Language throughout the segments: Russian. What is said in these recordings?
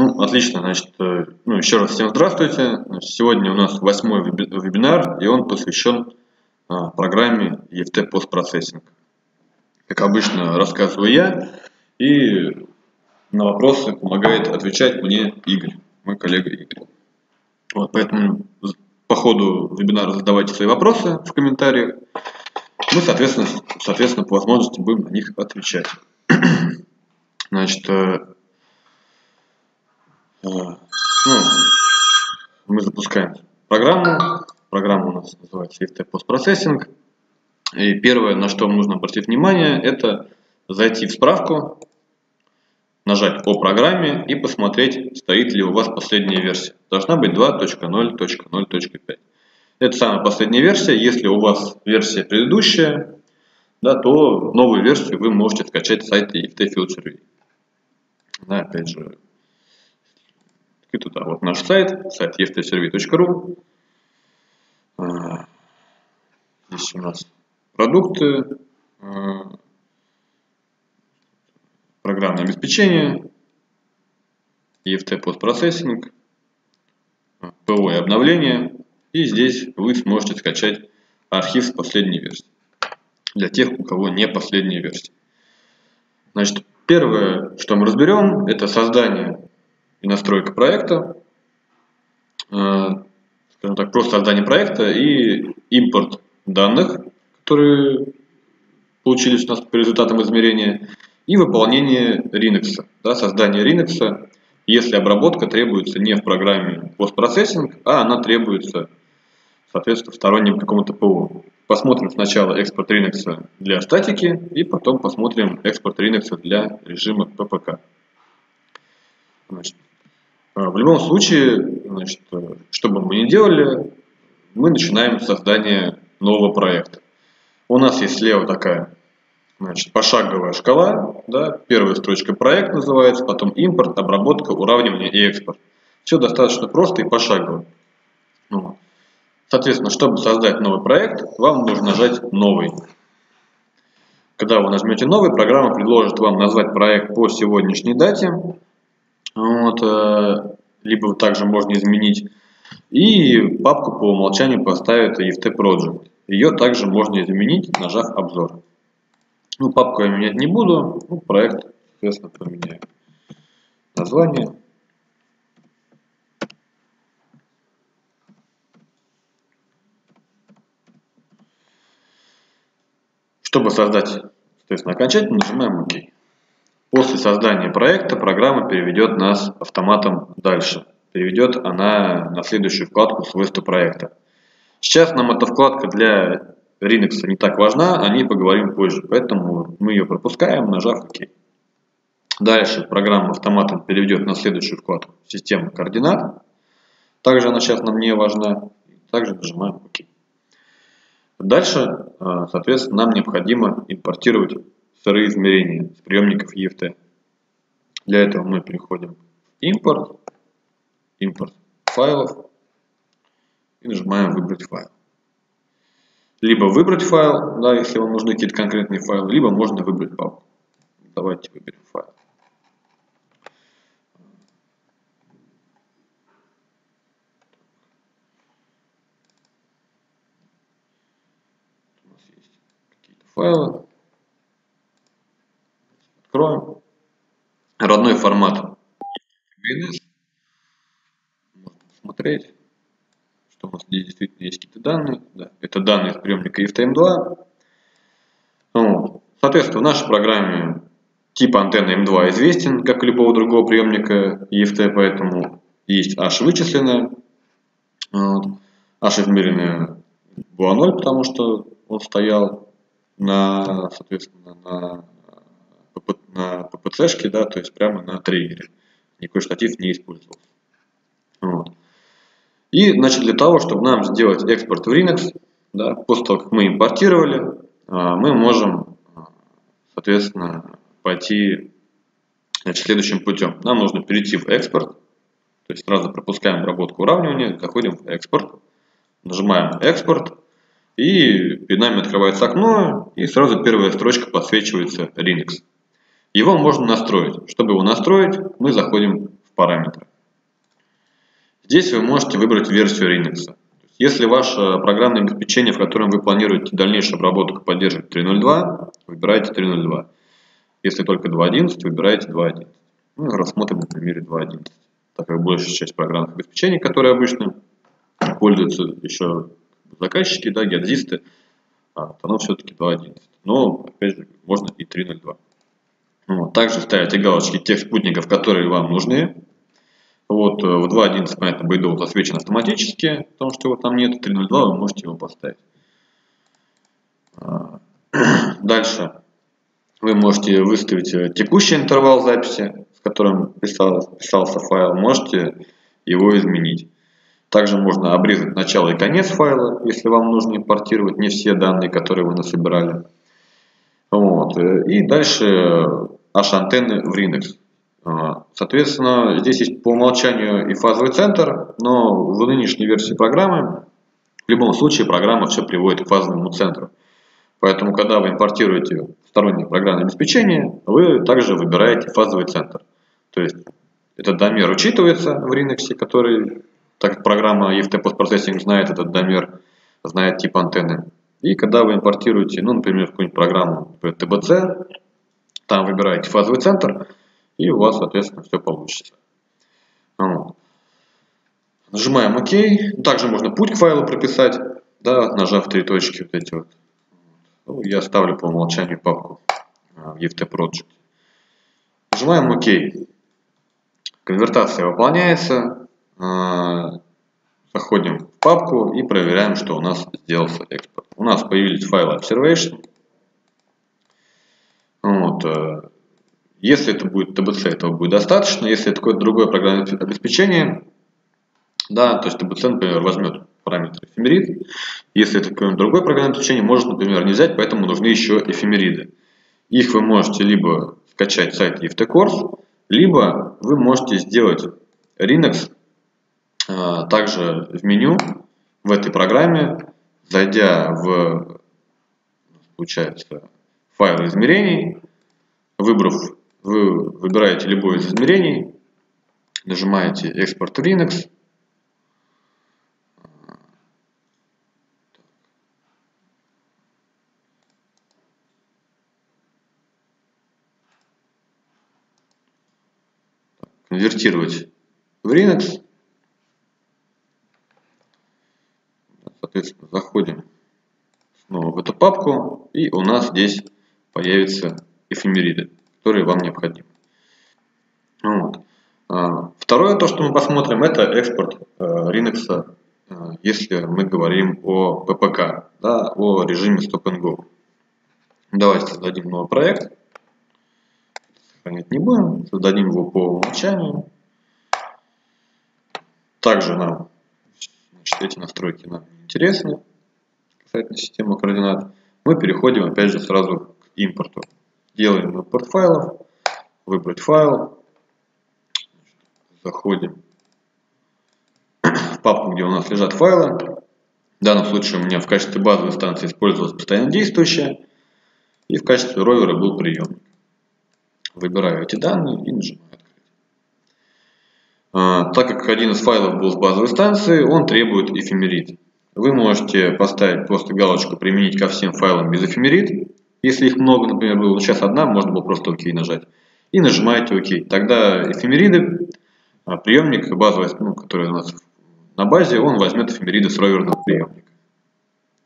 Ну, отлично, значит, ну, еще раз всем здравствуйте. Сегодня у нас 8-й вебинар, и он посвящен программе EFT Post Processing. Как обычно, рассказываю я, и на вопросы помогает отвечать мне Игорь, мой коллега Игорь. Вот, поэтому по ходу вебинара задавайте свои вопросы в комментариях. Мы, соответственно, по возможности будем на них отвечать. Значит, мы запускаем программу. Программа у нас называется EFT Post Processing. И первое, на что нужно обратить внимание, это зайти в справку, нажать по программе и посмотреть, стоит ли у вас последняя версия. Должна быть 2.0.0.5. Это самая последняя версия. Если у вас версия предыдущая, да, то новую версию вы можете скачать с сайта EFT Field Survey. Да, опять же, и туда вот наш сайт eft-survey.ru. Здесь у нас продукты, программное обеспечение, EFT Post Processing, ПО и обновление. И здесь вы сможете скачать архив с последней версии. Для тех, у кого не последняя версия. Значит, первое, что мы разберем, это создание и настройка проекта, скажем так, просто создание проекта и импорт данных, которые получились у нас по результатам измерения, и выполнение RINEX, да, создание RINEX, если обработка требуется не в программе постпроцессинг, а она требуется, соответственно, сторонним какому-то ПО. Посмотрим сначала экспорт RINEX для статики, и потом посмотрим экспорт RINEX для режима ППК. Значит, в любом случае, значит, что бы мы ни делали, мы начинаем создание нового проекта. У нас есть слева такая, значит, пошаговая шкала. Да? Первая строчка проект называется, потом импорт, обработка, уравнивание и экспорт. Все достаточно просто и пошагово. Ну, соответственно, чтобы создать новый проект, вам нужно нажать «Новый». Когда вы нажмете «Новый», программа предложит вам назвать проект по сегодняшней дате. Вот, либо также можно изменить. И папку по умолчанию поставит EFT Project. Ее также можно изменить, нажав обзор. Ну, папку я менять не буду. Ну, проект, соответственно, поменяю. Название. Чтобы создать, соответственно, окончательно, нажимаем ОК. После создания проекта программа переведет нас автоматом дальше. Переведет она на следующую вкладку «Свойства проекта». Сейчас нам эта вкладка для RINEX не так важна, о ней поговорим позже, поэтому мы ее пропускаем, нажав «Ок». Дальше программа автоматом переведет на следующую вкладку «Система координат». Также она сейчас нам не важна. Также нажимаем «Ок». Дальше, соответственно, нам необходимо импортировать сырые измерения с приемников EFT. Для этого мы переходим в импорт, импорт файлов и нажимаем выбрать файл. Либо выбрать файл, да, если вам нужны какие-то конкретные файлы, либо можно выбрать папку. Давайте выберем файл. У нас есть какие-то файлы. Откроем. Родной формат. Можно посмотреть, что у нас здесь действительно есть какие-то данные. Да, это данные из приемника EFT M2. Вот. Соответственно, в нашей программе тип антенны M2 известен, как и любого другого приемника EFT, поэтому есть H вычисленная. Вот. H измеренная была 0, потому что он стоял на, соответственно, на ППЦшке, да, то есть прямо на триггере. Никакой штатив не использовался. Вот. И, значит, для того, чтобы нам сделать экспорт в RINEX, да, после того, как мы импортировали, мы можем, соответственно, пойти, значит, следующим путем. Нам нужно перейти в экспорт, то есть сразу пропускаем обработку уравнивания, заходим в экспорт, нажимаем экспорт, и перед нами открывается окно, и сразу первая строчка подсвечивается RINEX. Его можно настроить. Чтобы его настроить, мы заходим в параметры. Здесь вы можете выбрать версию RINEX. Если ваше программное обеспечение, в котором вы планируете дальнейшую обработку, поддерживает 3.0.2, выбираете 3.0.2. Если только 2.11, выбираете 2.11. Ну, рассмотрим на примере 2.11. Так как большая часть программных обеспечений, которые обычно пользуются еще заказчики, да, геодезисты, оно все-таки 2.11. Но, опять же, можно и 3.0.2. Вот. Также ставите галочки тех спутников, которые вам нужны. Вот, в 2.11, понятно, Байдол засвечен автоматически, потому что его там нет. 3.0.2 вы можете его поставить. Дальше вы можете выставить текущий интервал записи, с которым писался файл. Можете его изменить. Также можно обрезать начало и конец файла, если вам нужно импортировать не все данные, которые вы насобирали. Вот. И дальше H-антенны в RINEX. Соответственно, здесь есть по умолчанию и фазовый центр, но в нынешней версии программы в любом случае программа все приводит к фазовому центру. Поэтому, когда вы импортируете стороннее программное обеспечение, вы также выбираете фазовый центр. То есть этот домер учитывается в RINEX, который, так как программа EFT Post Processing знает этот домер, знает тип антенны. И когда вы импортируете, ну, например, какую-нибудь программу ТБЦ, там выбираете фазовый центр, и у вас, соответственно, все получится. Вот. Нажимаем ОК. Также можно путь к файлу прописать, да, нажав три точки. Вот эти вот. Ну, я ставлю по умолчанию папку EFT Project. Нажимаем ОК. Конвертация выполняется. Заходим в папку и проверяем, что у нас сделался экспорт. У нас появились файлы Observation. Вот. Если это будет TBC, этого будет достаточно. Если это какое-то другое программное обеспечение, да, то есть TBC, например, возьмет параметр эфемерид. Если это какое-нибудь другое программное обеспечение, может, например, не взять, поэтому нужны еще эфемериды. Их вы можете либо скачать с сайта EFT Course, либо вы можете сделать RINEX также в меню в этой программе, зайдя в, получается, файл измерений, выбрав, вы выбираете любое из измерений, нажимаете «Экспорт RINEX». Конвертировать в RINEX. Соответственно, заходим снова в эту папку, и у нас здесь появятся эфемериды, которые вам необходимы. Вот. Второе, то, что мы посмотрим, это экспорт RINEX, если мы говорим о ППК, да, о режиме Stop and Go. Давайте создадим новый проект. Сохранять не будем, создадим его по умолчанию. Также нам, значит, эти настройки нам интересны, касательно системы координат. Мы переходим опять же сразу к импорту. Делаем импорт файлов, выбрать файл, заходим в папку, где у нас лежат файлы. В данном случае у меня в качестве базовой станции использовалась постоянно действующая, и в качестве ровера был приемник. Выбираю эти данные и нажимаю «Открыть». Так как один из файлов был с базовой станции, он требует эфемерид. Вы можете поставить просто галочку «Применить ко всем файлам без эфемерид». Если их много, например, было сейчас одна, можно было просто ОК нажать. И нажимаете ОК. Тогда эфемериды, приемник базовый, ну, который у нас на базе, он возьмет эфемериды с роверного приемника.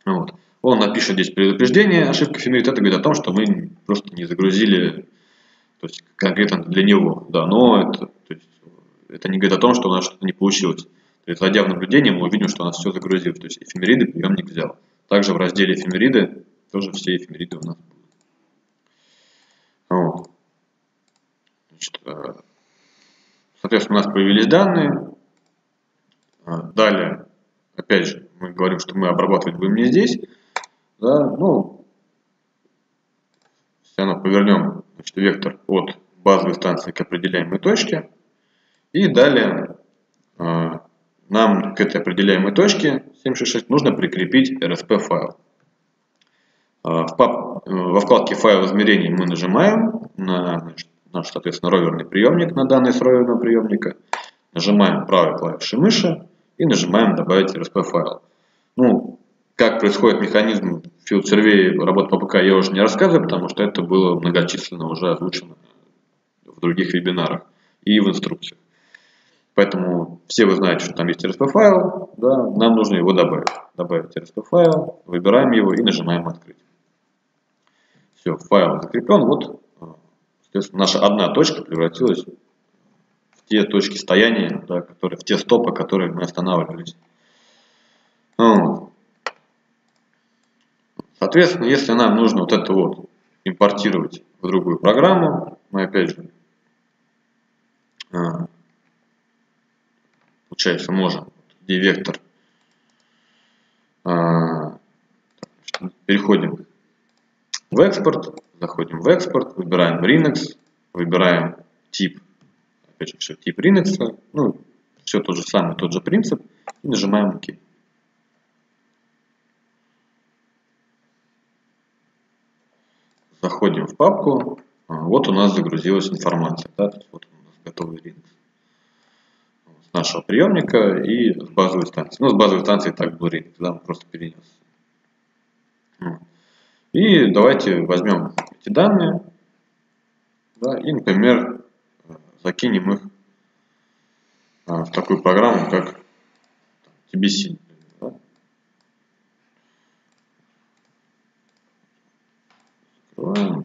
Вот. Он напишет здесь предупреждение, ошибка эфемерид. Это говорит о том, что мы просто не загрузили, то есть конкретно для него. Да, но это, то есть, это не говорит о том, что у нас что-то не получилось. То есть, зайдя в наблюдение, мы увидим, что у нас все загрузилось. То есть эфемериды приемник взял. Также в разделе эфемериды тоже все эфемериды у нас будут. Вот. Значит, соответственно, у нас появились данные. Далее, опять же, мы говорим, что мы обрабатывать будем не здесь. Да, ну, все равно повернем, значит, вектор от базовой станции к определяемой точке. И далее нам к этой определяемой точке 766 нужно прикрепить RSP файл. Во вкладке «Файл измерений» мы нажимаем на, значит, наш, соответственно, роверный приемник на данные с роверного приемника. Нажимаем правой клавишей мыши и нажимаем «Добавить RSP файл». Ну, как происходит механизм Field Survey работы по ПК, я уже не рассказываю, потому что это было многочисленно уже озвучено в других вебинарах и в инструкциях. Поэтому все вы знаете, что там есть RSP файл, да, нам нужно его добавить. Добавить RSP файл, выбираем его и нажимаем «Открыть». Все, файл закреплен. Вот, соответственно, наша одна точка превратилась в те точки стояния, да, которые, в те стопы, которые мы останавливались. Соответственно, если нам нужно вот это вот импортировать в другую программу, мы опять же, получается, можем, где вектор, переходим в экспорт, заходим в экспорт, выбираем RINEX, выбираем тип, опять же, все, тип RINEX, ну, все тот же самый, тот же принцип, и нажимаем ОК. Заходим в папку, вот у нас загрузилась информация, да, вот у нас готовый RINEX с нашего приемника и с базовой станции. Ну, с базовой станции так был RINEX, да, он просто перенес. И давайте возьмем эти данные, да, и, например, закинем их в такую программу, как TBC. Да. Открываем.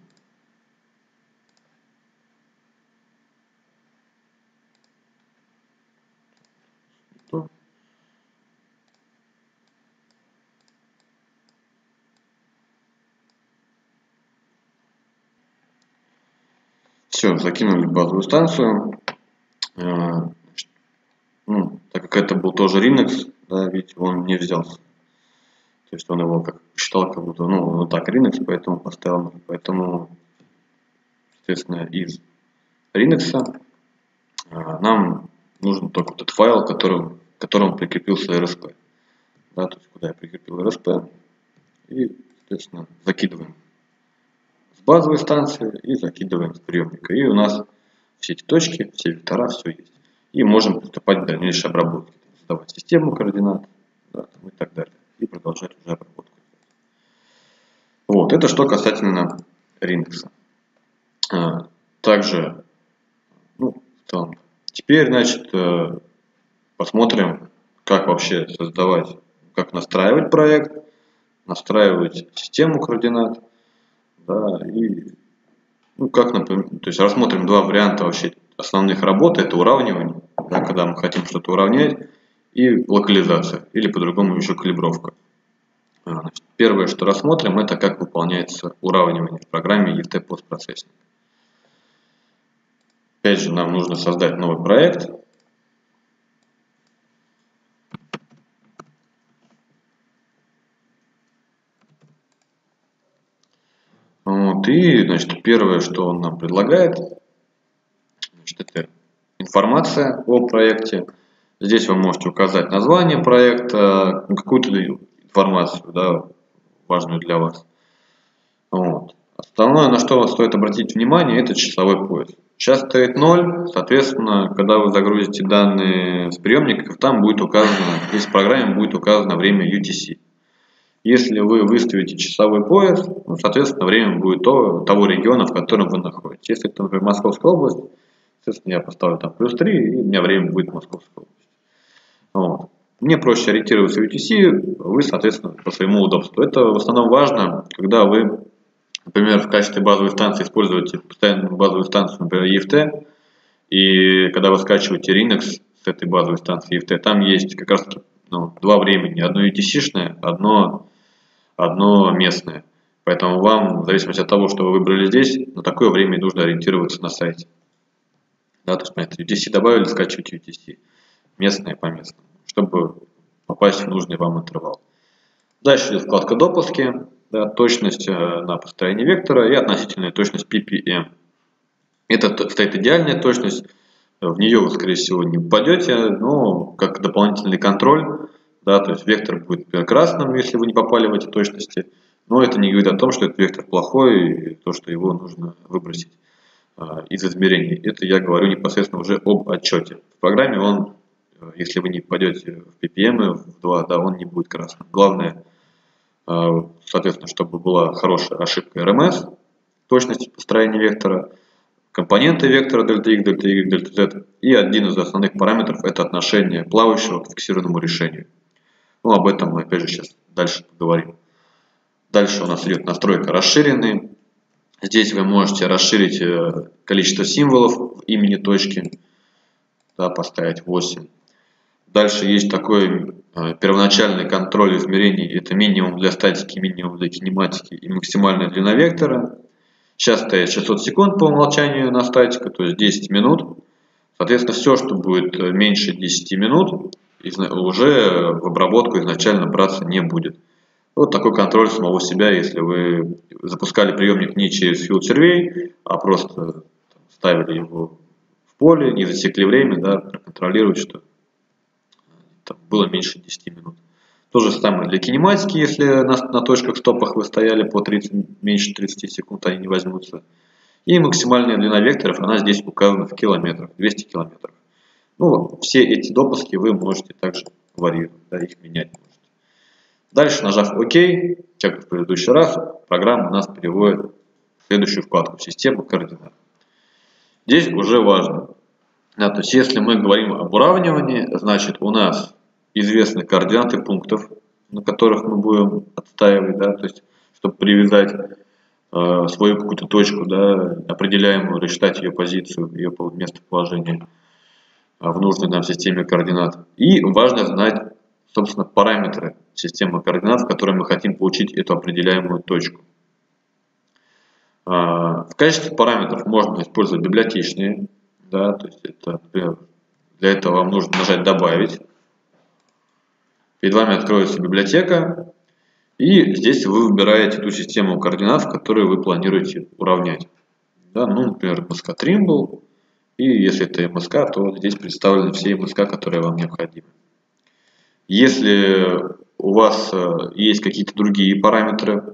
Все, закинули базовую станцию. Ну, так как это был тоже RINEX, да, ведь он не взялся. То есть он его как считал, как будто, ну, вот так RINEX, поэтому поставил. Поэтому, соответственно, из RINEX нам нужен только вот этот файл, к которому прикрепился RSP. Да, то есть куда я прикрепил RSP. И, соответственно, закидываем с базовой станции и закидываем с приемника. И у нас все эти точки, все вектора, все есть. И можем приступать к дальнейшей обработке. Создавать систему координат, да, и так далее. И продолжать уже обработку. Вот, это что касательно RINEX. Также, ну, там, теперь, значит, посмотрим, как вообще создавать, как настраивать проект, настраивать систему координат. Да, и, ну, как, например, то есть рассмотрим два варианта вообще основных работ. Это уравнивание, да, когда мы хотим что-то уравнять, и локализация, или по-другому еще калибровка. Значит, первое, что рассмотрим, это как выполняется уравнивание в программе EFT Post Processing. Опять же, нам нужно создать новый проект. Вот, и, значит, первое, что он нам предлагает, значит, это информация о проекте. Здесь вы можете указать название проекта, какую-то информацию, да, важную для вас. Вот. Основное, на что стоит обратить внимание, это часовой пояс. Сейчас стоит 0, соответственно, когда вы загрузите данные с приемников, там будет указано, если в программе будет указано время UTC. Если вы выставите часовой пояс, ну, соответственно, время будет того региона, в котором вы находитесь. Если это, например, Московская область, соответственно, я поставлю там +3, и у меня время будет Московская область. Вот. Мне проще ориентироваться в UTC, вы, соответственно, по своему удобству. Это в основном важно, когда вы, например, в качестве базовой станции используете постоянную базовую станцию, например, EFT, и когда вы скачиваете RINEX с этой базовой станции EFT, там есть как раз таки, ну, два времени, одно UTC-шное, одно местное. Поэтому вам, в зависимости от того, что вы выбрали здесь, на такое время нужно ориентироваться на сайте. Да, то есть, понятно, UTC добавили, скачивайте UTC. Местное по местному, чтобы попасть в нужный вам интервал. Дальше идет вкладка «Допуски». Да, точность на построение вектора и относительная точность PPM. Это стоит идеальная точность. В нее вы, скорее всего, не попадете, но как дополнительный контроль, да, то есть вектор будет красным, если вы не попали в эти точности, но это не говорит о том, что этот вектор плохой и то, что его нужно выбросить. из измерений. Это я говорю непосредственно уже об отчете. В программе он, если вы не попадете в PPM, в 2, да, он не будет красным. Главное, соответственно, чтобы была хорошая ошибка РМС, точность построения вектора, компоненты вектора ΔX, ΔY, ΔZ. И один из основных параметров – это отношение плавающего к фиксированному решению. Ну, об этом мы, опять же, сейчас дальше поговорим. Дальше у нас идет настройка расширенные. Здесь вы можете расширить количество символов в имени точки, да, поставить 8. Дальше есть такой первоначальный контроль измерений. Это минимум для статики, минимум для кинематики и максимальная длина вектора. Сейчас стоит 600 секунд по умолчанию на статику, то есть 10 минут. Соответственно, все, что будет меньше 10 минут, уже в обработку изначально браться не будет. Вот такой контроль самого себя, если вы запускали приемник не через Field Survey, а просто ставили его в поле, не засекли время, да, проконтролировать, что там было меньше 10 минут. То же самое для кинематики, если на точках стопах вы стояли по 30, меньше 30 секунд, они не возьмутся. И максимальная длина векторов, она здесь указана в километрах, 200 километров. Ну, все эти допуски вы можете также варьировать, да, их менять можете. Дальше, нажав ОК, как в предыдущий раз, программа нас переводит в следующую вкладку «Система координат». Здесь уже важно. Да, то есть, если мы говорим об уравнивании, значит, у нас известны координаты пунктов, на которых мы будем отстаивать, да, то есть, чтобы привязать свою какую-то точку, да, определяемую, рассчитать ее позицию, ее местоположение в нужной нам системе координат. И важно знать, собственно, параметры системы координат, в которой мы хотим получить эту определяемую точку. В качестве параметров можно использовать библиотечные. Да, то есть это, для этого вам нужно нажать «Добавить». Перед вами откроется библиотека. И здесь вы выбираете ту систему координат, в которой вы планируете уравнять. Да, ну, например, МСК Trimble. И если это МСК, то здесь представлены все МСК, которые вам необходимы. Если у вас есть какие-то другие параметры,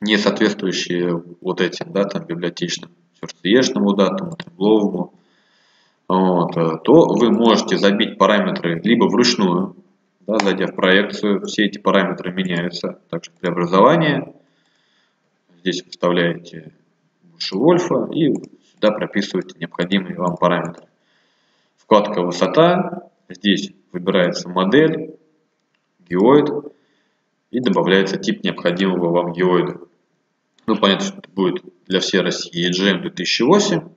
не соответствующие вот этим, да, там, библиотечным, сердцеежному датам, трембловому, вот, то вы можете забить параметры либо вручную, да, зайдя в проекцию, все эти параметры меняются. Также преобразование. Здесь выставляете Буше-Вольфа и сюда прописываете необходимые вам параметры. Вкладка «Высота». Здесь выбирается модель, геоид и добавляется тип необходимого вам геоида. Ну, понятно, что это будет для всей России EGM2008,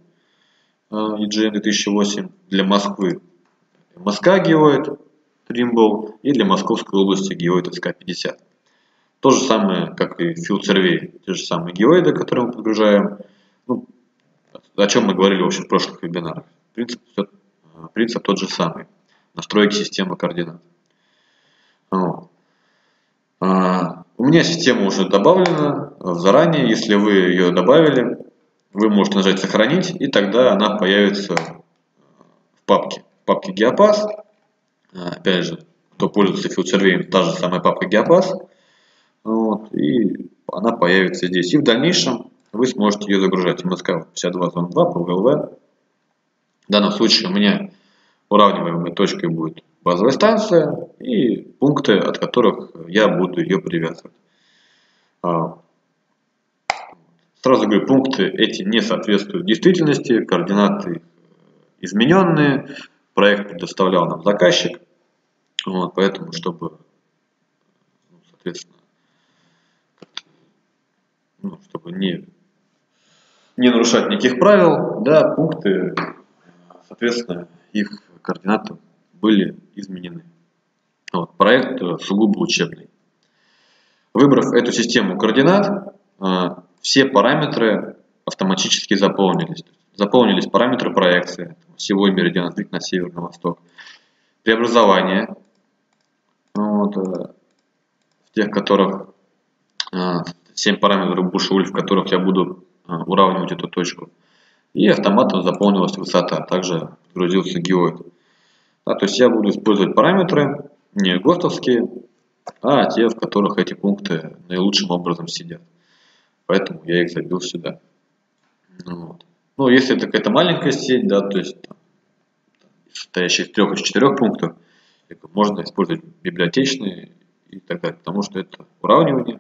EGM2008, для Москвы МСК геоид Trimble и для Московской области геоид СК-50. То же самое, как и Field Survey, те же самые геоиды, которые мы подгружаем. Ну, о чем мы говорили вообще в прошлых вебинарах. Принцип тот же самый. Настройки системы координат. У меня система уже добавлена заранее. Если вы ее добавили, вы можете нажать «Сохранить», и тогда она появится в папке. В папке «Геопас». Опять же, кто пользуется Field Survey, та же самая папка «Геопас». Вот, и она появится здесь. И в дальнейшем вы сможете ее загружать. МСК 52.2 по ВЛВ. В данном случае у меня уравниваемой точкой будет базовая станция и пункты, от которых я буду ее привязывать. Сразу говорю, пункты эти не соответствуют действительности, координаты измененные, проект предоставлял нам заказчик, вот, поэтому, чтобы, соответственно, чтобы не нарушать никаких правил, да, пункты, соответственно, их координаты были изменены. Вот, проект сугубо учебный. Выбрав эту систему координат, все параметры автоматически заполнились. Заполнились параметры проекции, осевой меридиан, отклик на север, на восток, преобразование, вот, в тех, которых 7 параметров Буше-Вольф, в которых я буду уравнивать эту точку. И автоматом заполнилась высота, также подгрузился геоид. Да, то есть я буду использовать параметры не ГОСТовские, а те, в которых эти пункты наилучшим образом сидят. Поэтому я их забил сюда. Вот. Ну, если это какая-то маленькая сеть, да, то есть там, состоящая из 3 или 4 пунктов, можно использовать библиотечные и так далее, потому что это уравнивание.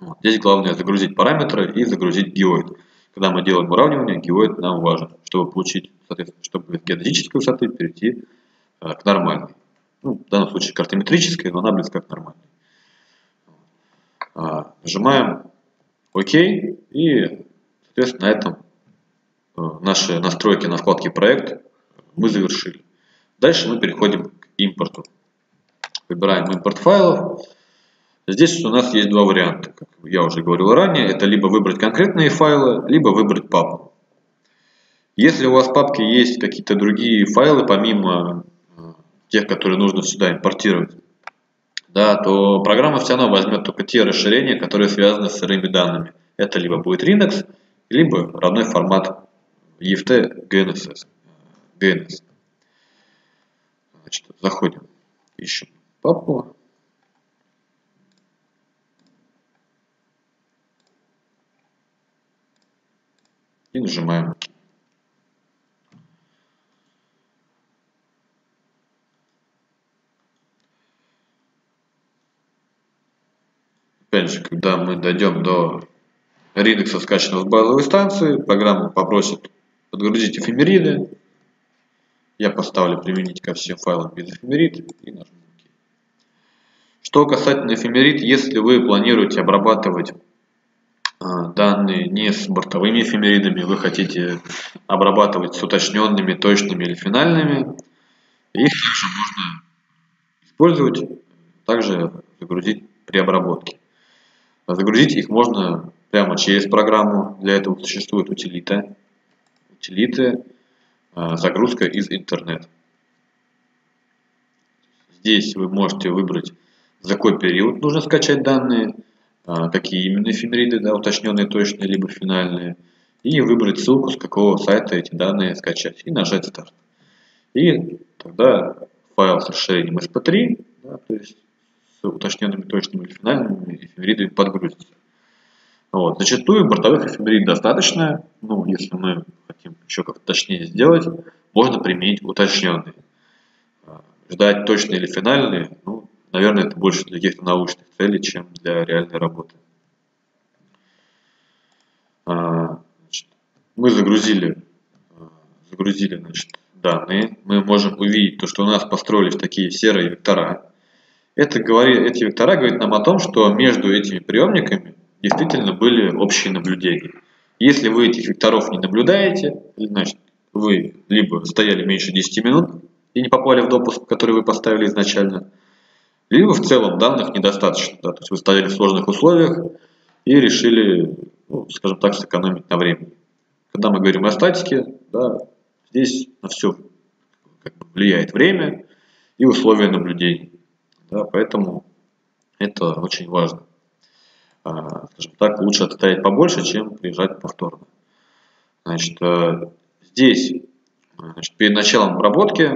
Вот. Здесь главное загрузить параметры и загрузить геоид. Когда мы делаем уравнивание, геоид нам важен, чтобы получить, соответственно, чтобы из геодезической высоты перейти к нормальной. Ну, в данном случае к ортометрической, но она близка к нормальной. Нажимаем ОК, и, соответственно, на этом наши настройки на вкладке «Проект» мы завершили. Дальше мы переходим к импорту. Выбираем импорт файлов. Здесь у нас есть два варианта, как я уже говорил ранее. Это либо выбрать конкретные файлы, либо выбрать папку. Если у вас в папке есть какие-то другие файлы, помимо тех, которые нужно сюда импортировать, да, то программа все равно возьмет только те расширения, которые связаны с сырыми данными. Это либо будет RINEX, либо родной формат EFT GNSS. Значит, заходим, ищем папку. И нажимаем. Опять же, когда мы дойдем до RINEX, скачанного с базовой станции, программа попросит подгрузить эфемериды. Я поставлю «Применить ко всем файлам без эфемерид» и нажму «Ок». Что касательно эфемерид, если вы планируете обрабатывать данные не с бортовыми эфемеридами, вы хотите обрабатывать с уточненными, точными или финальными, их также можно использовать, также загрузить при обработке. Загрузить их можно прямо через программу, для этого существует утилита, загрузка из интернета. Здесь вы можете выбрать, за какой период нужно скачать данные, какие именно эфемериды, да, уточненные, точные, либо финальные, и выбрать ссылку, с какого сайта эти данные скачать, и нажать «Старт». И тогда файл с расширением SP3, да, то есть с уточненными, точными или финальными эфемеридами подгрузится. Вот. Зачастую бортовых эфемерид достаточно, ну, если мы хотим еще как-то точнее сделать, можно применить уточненные. Ждать точные или финальные, ну, наверное, это больше для каких-то научных целей, чем для реальной работы. Значит, мы загрузили значит, данные. Мы можем увидеть то, что у нас построились такие серые вектора. Эти вектора говорят нам о том, что между этими приемниками действительно были общие наблюдения. Если вы этих векторов не наблюдаете, значит, вы либо стояли меньше 10 минут и не попали в допуск, который вы поставили изначально, либо в целом данных недостаточно. Да, то есть вы стояли в сложных условиях и решили, ну, скажем так, сэкономить на времени. Когда мы говорим о статике, да, здесь на все как бы влияет время и условия наблюдений. Да, поэтому это очень важно. Скажем так, лучше отстоять побольше, чем приезжать повторно. Значит, здесь, значит, перед началом обработки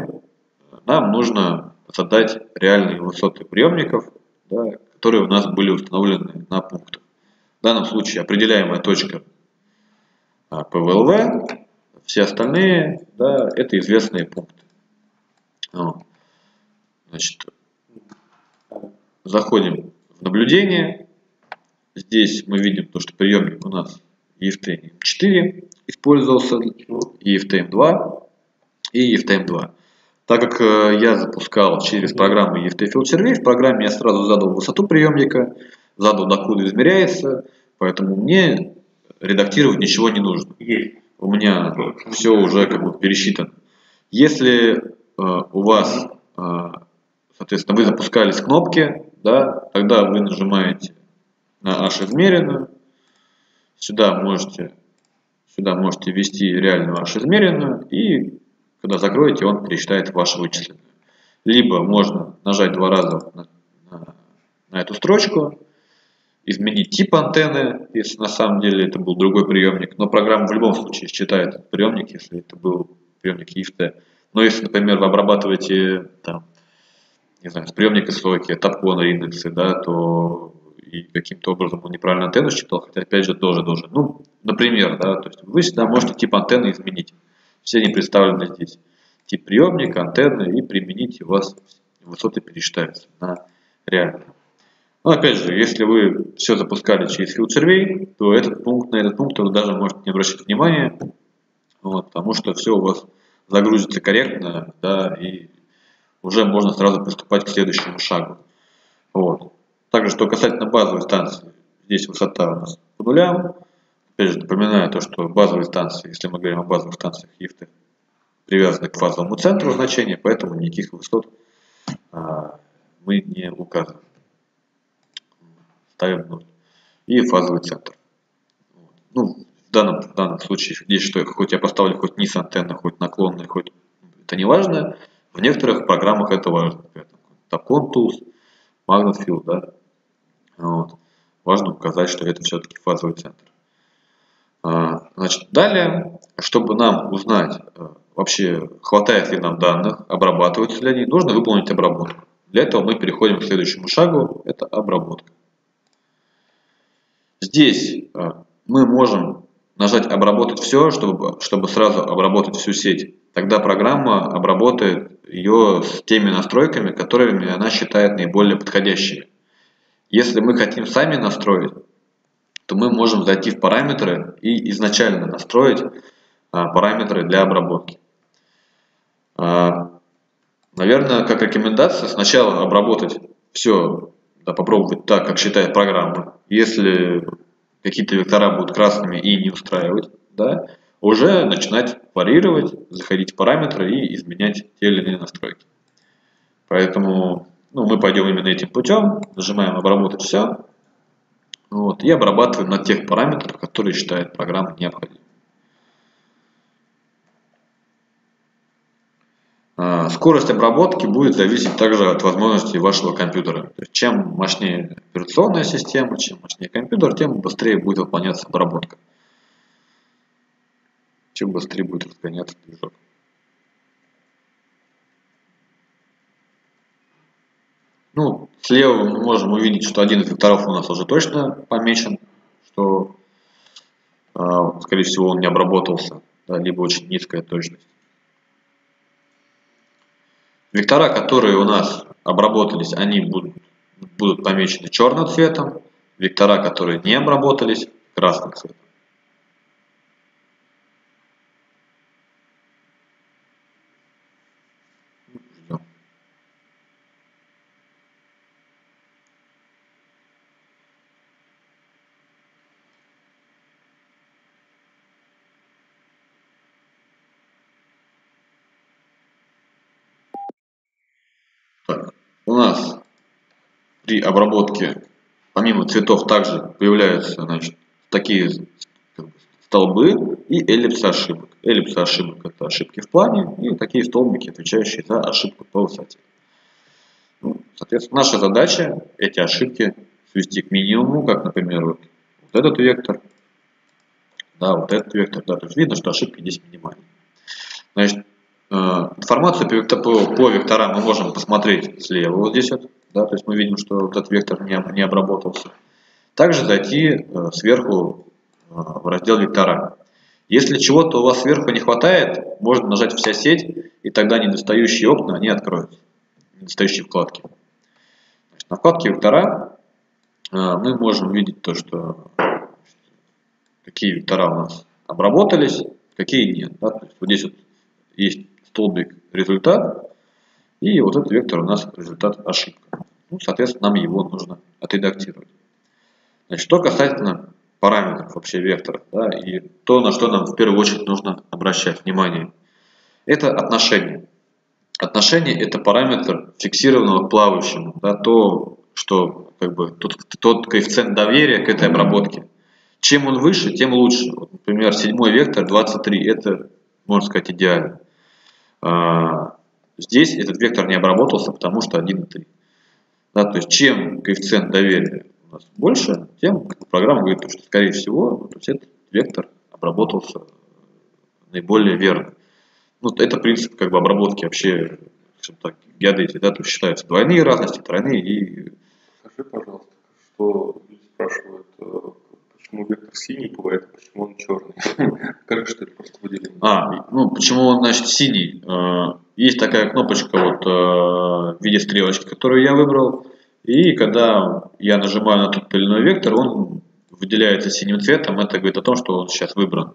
нам нужно задать реальные высоты приемников, да, которые у нас были установлены на пунктах. В данном случае определяемая точка ПВЛВ, все остальные, да, это известные пункты. Значит, заходим в наблюдение. Здесь мы видим то, что приемник у нас EFT M4 использовался, EFT M2 и EFT M2. Так как я запускал через программу EFT Field Survey, в программе я сразу задал высоту приемника, задал, докуда измеряется, поэтому мне редактировать ничего не нужно. У меня все уже как бы пересчитано. Если у вас, соответственно, вы запускали с кнопки, да, тогда вы нажимаете на H измеренную, сюда можете ввести реальную H измеренную, и когда закроете, он пересчитает ваше вычисленное. Либо можно нажать 2 раза на эту строчку, изменить тип антенны, если на самом деле это был другой приемник. Но программа в любом случае считает этот приемник, если это был приемник EFT. Но если, например, вы обрабатываете там, не знаю, с приемника SOKKIA, Topcon, RINEX, да, то и каким-то образом он неправильно антенну считал, хотя опять же тоже должен. Ну, например, да, то есть вы всегда можете тип антенны изменить. Все они представлены здесь. Тип приемника, антенны, и применить, у вас высоты пересчитаются на реальные. Но опять же, если вы все запускали через Field Survey, то этот пункт, на этот пункт вы даже можете не обращать внимания, вот, потому что все у вас загрузится корректно, да, и уже можно сразу приступать к следующему шагу. Вот. Также, что касательно базовой станции, здесь высота у нас по нулям. Опять же, напоминаю то, что базовые станции, если мы говорим о базовых станциях EFT, привязаны к фазовому центру значения, поэтому никаких высот мы не указываем. Ставим 0. И фазовый центр. Вот. Ну, в данном случае, здесь что, хоть я поставлю хоть низ антенны, хоть наклонный, хоть это не важно. В некоторых программах это важно. Topcon Tools, Magnet Field, да. Вот. Важно указать, что это все-таки фазовый центр. Значит, далее, чтобы нам узнать, вообще хватает ли нам данных, обрабатываются ли они, нужно выполнить обработку. Для этого мы переходим к следующему шагу, это обработка. Здесь мы можем нажать «Обработать все», чтобы сразу обработать всю сеть. Тогда программа обработает ее с теми настройками, которыми она считает наиболее подходящими. Если мы хотим сами настроить, то мы можем зайти в параметры и изначально настроить параметры для обработки. Наверное, как рекомендация, сначала обработать все, да, попробовать так, как считает программа. Если какие-то вектора будут красными и не устраивать, да, уже начинать варьировать, заходить в параметры и изменять те или иные настройки. Поэтому мы пойдем именно этим путем, нажимаем «Обработать все», вот, и обрабатываем на тех параметрах, которые считает программа необходимым. Скорость обработки будет зависеть также от возможностей вашего компьютера. То есть, чем мощнее операционная система, чем мощнее компьютер, тем быстрее будет выполняться обработка. Чем быстрее будет разгоняться движок. Ну, слева мы можем увидеть, что один из векторов у нас уже точно помечен, что, скорее всего, он не обработался, да, либо очень низкая точность. Вектора, которые у нас обработались, они будут помечены черным цветом. Вектора, которые не обработались, красным цветом. У нас при обработке помимо цветов также появляются, значит, такие столбы и эллипсы ошибок. Эллипсы ошибок – это ошибки в плане, и такие столбики, отвечающие за ошибку по высоте. Ну, соответственно, наша задача – эти ошибки свести к минимуму, как, например, вот этот вектор. Да, вот этот вектор. Да, то есть видно, что ошибки здесь минимальные. Значит, информацию по векторам мы можем посмотреть слева, вот здесь вот, да, то есть мы видим, что вот этот вектор не обработался. Также зайти сверху в раздел «Вектора». Если чего-то у вас сверху не хватает, можно нажать «Вся сеть», и тогда недостающие окна, они откроются, недостающие вкладки. Значит, на вкладке «Вектора» мы можем видеть то, что какие вектора у нас обработались, какие нет. Да, то есть вот здесь вот есть столбик «Результат», и вот этот вектор у нас «Результат ошибка». Ну, соответственно, нам его нужно отредактировать. Значит, что касательно параметров вообще вектора, да, и то, на что нам в первую очередь нужно обращать внимание, это отношение. Отношение – это параметр фиксированного к плавающему, да, то, что, как бы, тот коэффициент доверия к этой обработке. Чем он выше, тем лучше. Вот, например, 7-й вектор 23 – это, можно сказать, идеально. Здесь этот вектор не обработался, потому что 1,3. Да, то есть чем коэффициент доверия у нас больше, тем программа говорит, что, скорее всего, то есть этот вектор обработался наиболее верно. Ну, это принцип, как бы, обработки вообще, скажем так, геодезии. Да, то есть считаются двойные разности, тройные и... Скажи, пожалуйста, что люди спрашивают, почему вектор синий бывает, почему он черный. Скажи, что это просто выделение. Ну почему он, значит, синий? Есть такая кнопочка вот, в виде стрелочки, которую я выбрал. И когда я нажимаю на тот или иной вектор, он выделяется синим цветом. Это говорит о том, что он сейчас выбран.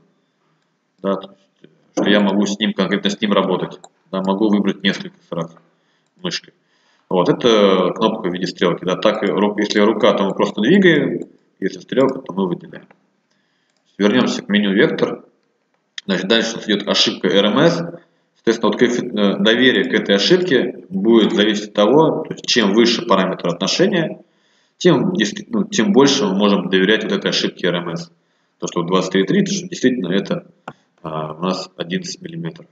Да, то есть, что я могу с ним, конкретно с ним работать. Да, могу выбрать несколько сразу мышкой. Вот, это кнопка в виде стрелки. Да, так, если рука, то мы просто двигаем. Если стрелка, то мы выделяем. Вернемся к меню «Вектор». Значит, дальше у нас идет ошибка RMS. Соответственно, вот доверие к этой ошибке будет зависеть от того, то есть чем выше параметр отношения, тем больше мы можем доверять вот этой ошибке RMS. То, что 23,3, действительно, это у нас 11 мм.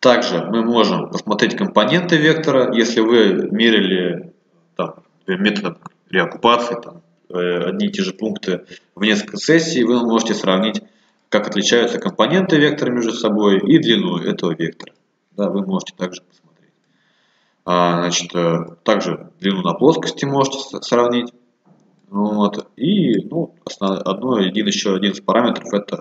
Также мы можем посмотреть компоненты вектора. Если вы мерили там, методом реоккупации там, одни и те же пункты в несколько сессий, вы можете сравнить, как отличаются компоненты вектора между собой и длину этого вектора. Да, вы можете также посмотреть. Значит, также длину на плоскости можете сравнить. Вот. И ну, еще один из параметров – это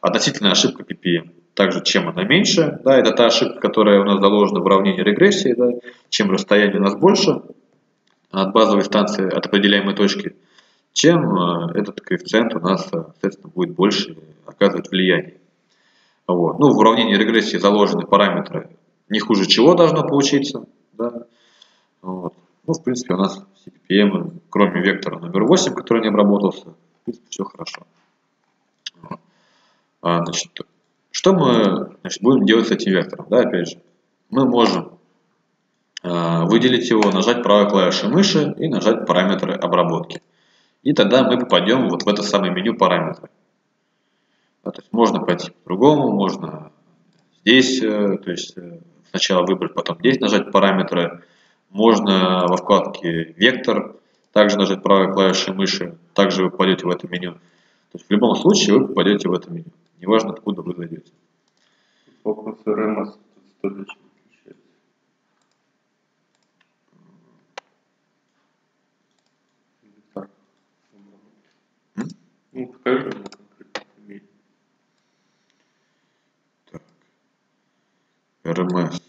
относительная ошибка PPM. Также, чем она меньше, да, это та ошибка, которая у нас заложена в уравнении регрессии, да, чем расстояние у нас больше от базовой станции, от определяемой точки, чем этот коэффициент у нас, соответственно, будет больше оказывать влияние. Вот. Ну, в уравнении регрессии заложены параметры, не хуже чего должно получиться. Да. Вот. Ну, в принципе, у нас CPPM, кроме вектора номер 8, который не обработался, в принципе, все хорошо. Вот. Что мы будем делать с этим вектором? Да, опять же, мы можем выделить его, нажать правой клавишей мыши и нажать параметры обработки. И тогда мы попадем вот в это самое меню параметры. Да, то есть можно пойти по-другому, можно здесь, то есть сначала выбрать, потом здесь нажать параметры. Можно во вкладке «Вектор» также нажать правой клавишей мыши, также вы попадете в это меню. То есть в любом случае вы попадете в это меню, неважно откуда вы зайдете. Вопрос РМС тут для чего отличается? Так. Ну, покажи мне конкретно имеет. Так. РМС.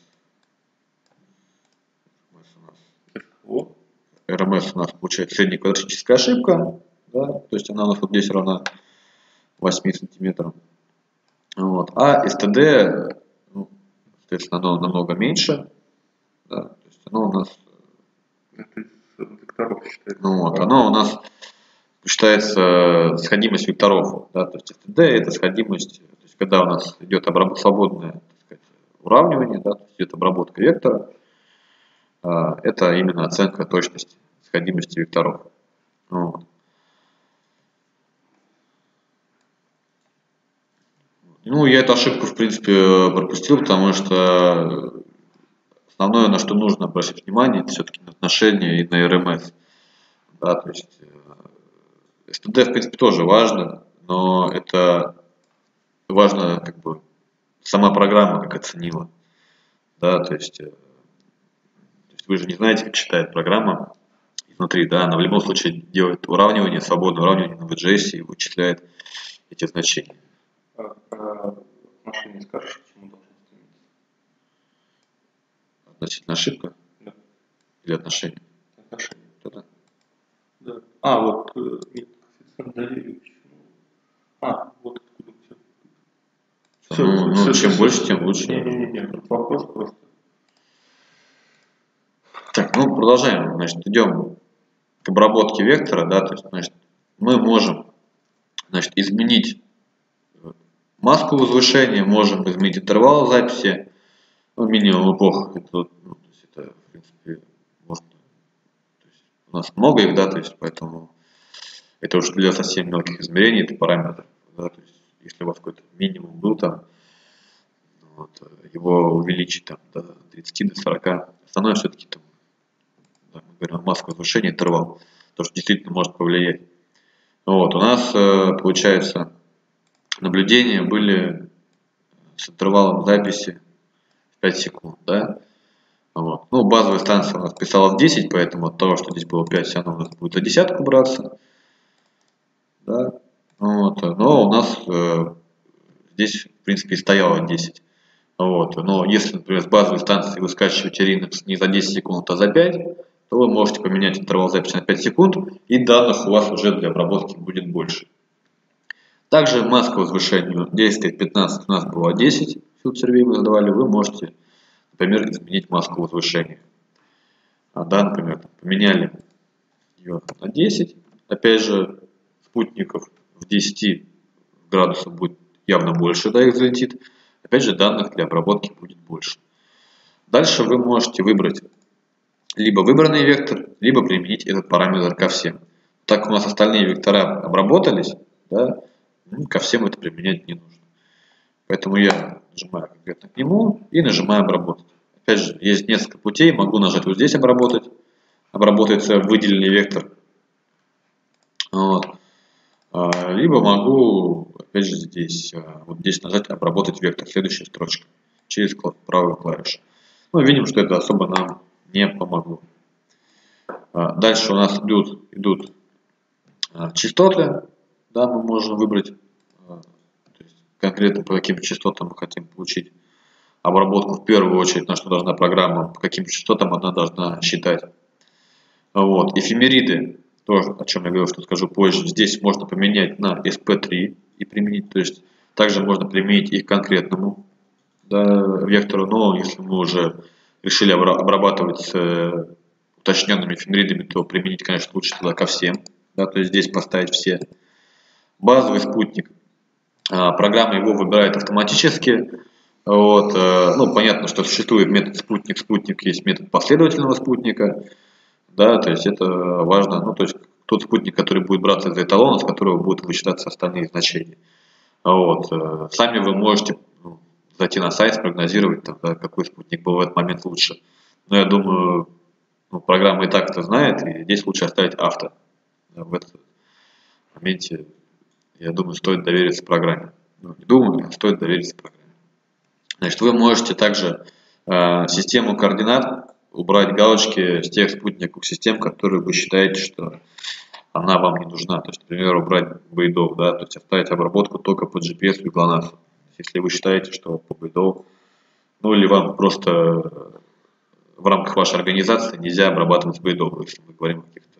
РМС у нас получается средняя квадратическая ошибка, да? То есть она у нас вот здесь равна 8 сантиметрам. Вот. А СТД, ну, соответственно, оно намного меньше. Да? То есть оно у нас, оно у нас считается сходимость векторов. Да? То есть СТД это сходимость, то есть когда у нас идет свободное, так сказать, уравнивание, да? То есть идет обработка вектора. Это именно оценка точности, сходимости векторов. Вот. Ну, я эту ошибку, в принципе, пропустил, потому что основное, на что нужно обращать внимание, это все-таки на отношения и на РМС. Да, то есть СТД, в принципе, тоже важно, но это важно, как бы, сама программа, как оценила. Да, то есть вы же не знаете, как считает программа изнутри, да, она в любом случае делает уравнивание, свободное уравнивание на VGS и вычисляет эти значения. Отношение скажешь, к чему должно стремиться? Относительно ошибка? Да. Или отношение? Отношение. Да. Да. Вот нет, коэффициент доверия. Вот откуда все. Чем больше, тем лучше. Нет, вопрос просто. Так, ну продолжаем, значит, идем к обработке вектора, да, то есть, значит, мы можем, значит, изменить маску возвышения, можем изменить интервал записи, ну, минимум эпох, это, в принципе, можно, то есть, у нас много их, да, то есть, поэтому это уж для совсем мелких измерений, это параметр, да, то есть, если у вас какой-то минимум был там, вот, его увеличить там до 30, до 40, основное все-таки там, мы говорим, маску возвышения, интервал, то, что действительно может повлиять. Вот, у нас, получается, наблюдения были с интервалом записи в 5 секунд, да? Вот. Ну, базовая станция у нас писала 10, поэтому от того, что здесь было 5, все равно у нас будет за десятку браться. Да? Вот. Но у нас здесь, в принципе, и стояло 10. Вот. Но если, например, с базовой станции вы скачиваете RINEX не за 10 секунд, а за 5, то вы можете поменять интервал записи на 5 секунд, и данных у вас уже для обработки будет больше. Также маска возвышения действия 15 у нас была 10, Field Survey мы задавали, вы можете, например, изменить маску возвышения. Да, например, поменяли ее на 10, опять же, спутников в 10 градусов будет явно больше, да, их залетит. Опять же, данных для обработки будет больше. Дальше вы можете выбрать либо выбранный вектор, либо применить этот параметр ко всем. Так у нас остальные вектора обработались, да, ко всем это применять не нужно. Поэтому я нажимаю конкретно к нему и нажимаю обработать. Опять же, есть несколько путей. Могу нажать вот здесь обработать. Обработается выделенный вектор. Вот. Либо могу, опять же, здесь, вот здесь нажать «Обработать вектор», следующая строчка, через правую клавишу. Ну, видим, что это особо нам не помогло. Дальше у нас идут частоты. Да, мы можем выбрать, то есть конкретно по каким частотам мы хотим получить обработку. В первую очередь, на что должна программа, по каким частотам она должна считать. Вот, эфемериды. То, о чем я говорил, что скажу позже. Здесь можно поменять на SP3 и применить. То есть также можно применить их к конкретному, да, вектору. Но если мы уже решили обрабатывать с уточненными эфемеридами, то применить, конечно, лучше туда ко всем. Да, то есть здесь поставить все. Базовый спутник. Программа его выбирает автоматически. Вот, ну, понятно, что существует метод спутник-спутник, есть метод последовательного спутника. Да, то есть это важно, ну, то есть тот спутник, который будет браться из эталона, с которого будут вычитаться остальные значения. Вот. Сами вы можете зайти на сайт, спрогнозировать, там, да, какой спутник был в этот момент лучше. Но я думаю, ну, программа и так это знает, и здесь лучше оставить авто. В этом моменте, я думаю, стоит довериться программе. Ну, не думаю, а стоит довериться программе. Значит, вы можете также систему координат убрать галочки с тех спутниковых систем, которые вы считаете, что она вам не нужна. То есть, например, убрать BDOV, да, то есть оставить обработку только по GPS и GLONASS. Если вы считаете, что по BDOV, ну или вам просто в рамках вашей организации нельзя обрабатывать BDOV, если мы говорим о каких-то...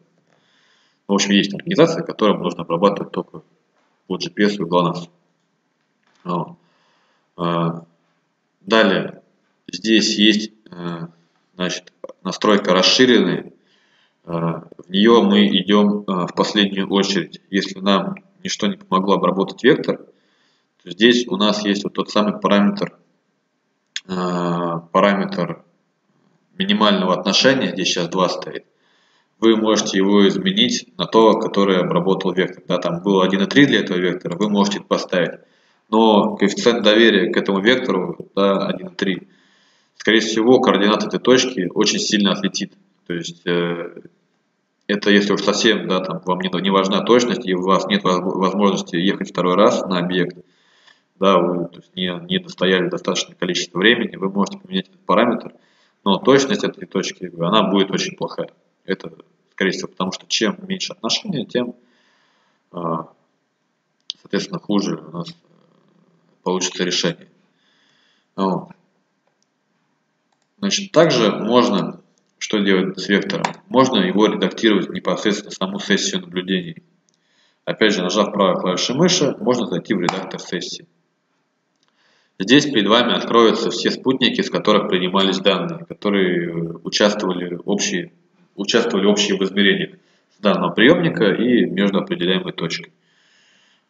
В общем, есть организации, которым нужно обрабатывать только по GPS и GLONASS. Вот. Далее, здесь есть... Значит, настройка расширенная, в нее мы идем в последнюю очередь. Если нам ничто не помогло обработать вектор, то здесь у нас есть вот тот самый параметр минимального отношения, здесь сейчас 2 стоит. Вы можете его изменить на то, которое обработал вектор. Да, там было 1,3 для этого вектора, вы можете это поставить. Но коэффициент доверия к этому вектору, да, 1,3. Скорее всего, координаты этой точки очень сильно отлетит. То есть, это если уж совсем, да, там, вам не важна точность, и у вас нет возможности ехать второй раз на объект, да, вы, то есть, не достояли достаточное количество времени, вы можете поменять этот параметр, но точность этой точки, она будет очень плохая. Это, скорее всего, потому что чем меньше отношения, тем, соответственно, хуже у нас получится решение. Вот. Значит, также можно, что делать с вектором, можно его редактировать непосредственно саму сессию наблюдений. Опять же, нажав правой клавишей мыши, можно зайти в редактор сессии. Здесь перед вами откроются все спутники, с которых принимались данные, которые участвовали общие в измерениях с данного приемника и между определяемой точкой.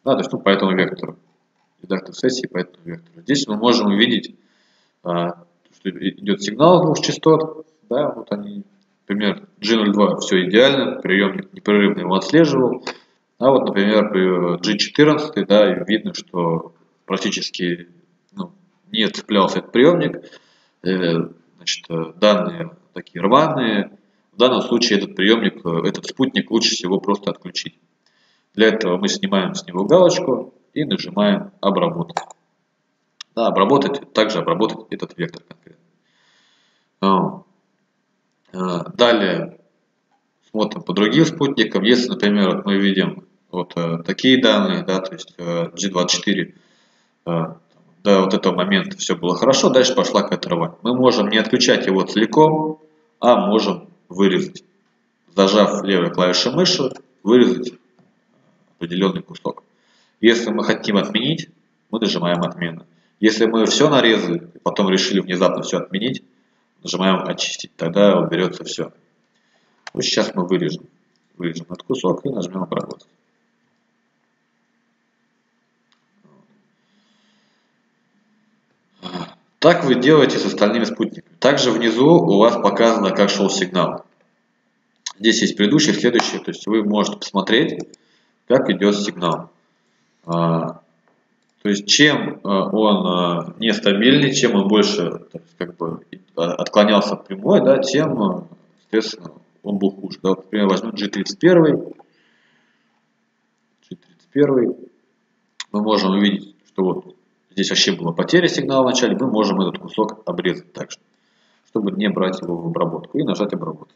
Да, то есть, ну, по этому вектору. Редактор сессии по этому вектору. Здесь мы можем увидеть... идет сигнал двух частот, да, вот они, например, G02 все идеально, приемник непрерывно его отслеживал, а вот, например, при G14, да, видно, что практически, ну, не цеплялся этот приемник, значит, данные такие рваные, в данном случае этот спутник лучше всего просто отключить. Для этого мы снимаем с него галочку и нажимаем «Обработать». Да, обработать, также обработать этот вектор конкретно. Далее смотрим по другим спутникам. Если, например, мы видим вот такие данные, да, то есть G24, до вот этого момента все было хорошо, дальше пошла катерва. Мы можем не отключать его целиком, а можем вырезать, зажав левой клавишей мыши, вырезать определенный кусок. Если мы хотим отменить, мы нажимаем «Отмена». Если мы все нарезали, потом решили внезапно все отменить, нажимаем «Очистить», тогда уберется все. Вот сейчас мы вырежем, этот кусок и нажмем «Обработать». Так вы делаете с остальными спутниками. Также внизу у вас показано, как шел сигнал. Здесь есть предыдущий, следующий, то есть вы можете посмотреть, как идет сигнал. То есть чем он нестабильнее, чем он больше как бы отклонялся от прямой, да, тем, соответственно, он был хуже. Да, вот, например, возьмем G31. Мы можем увидеть, что вот здесь вообще была потеря сигнала в начале, мы можем этот кусок обрезать также, чтобы не брать его в обработку, и нажать «Обработать».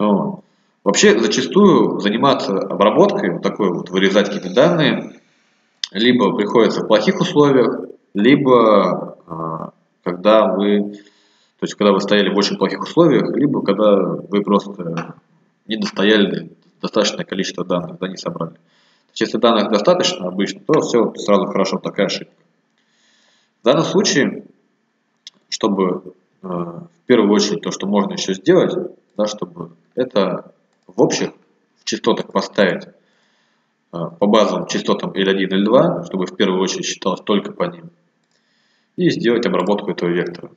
Но вообще зачастую заниматься обработкой, вот такой вот, вырезать какие-то данные, либо приходится в плохих условиях, либо когда вы стояли в очень плохих условиях, либо когда вы просто не достояли достаточное количество данных, да, не собрали. Если данных достаточно обычно, то все сразу хорошо, такая ошибка. В данном случае, чтобы в первую очередь то, что можно еще сделать, да, чтобы это в общих частотах поставить по базовым частотам L1 и L2, чтобы в первую очередь считалось только по ним, и сделать обработку этого вектора.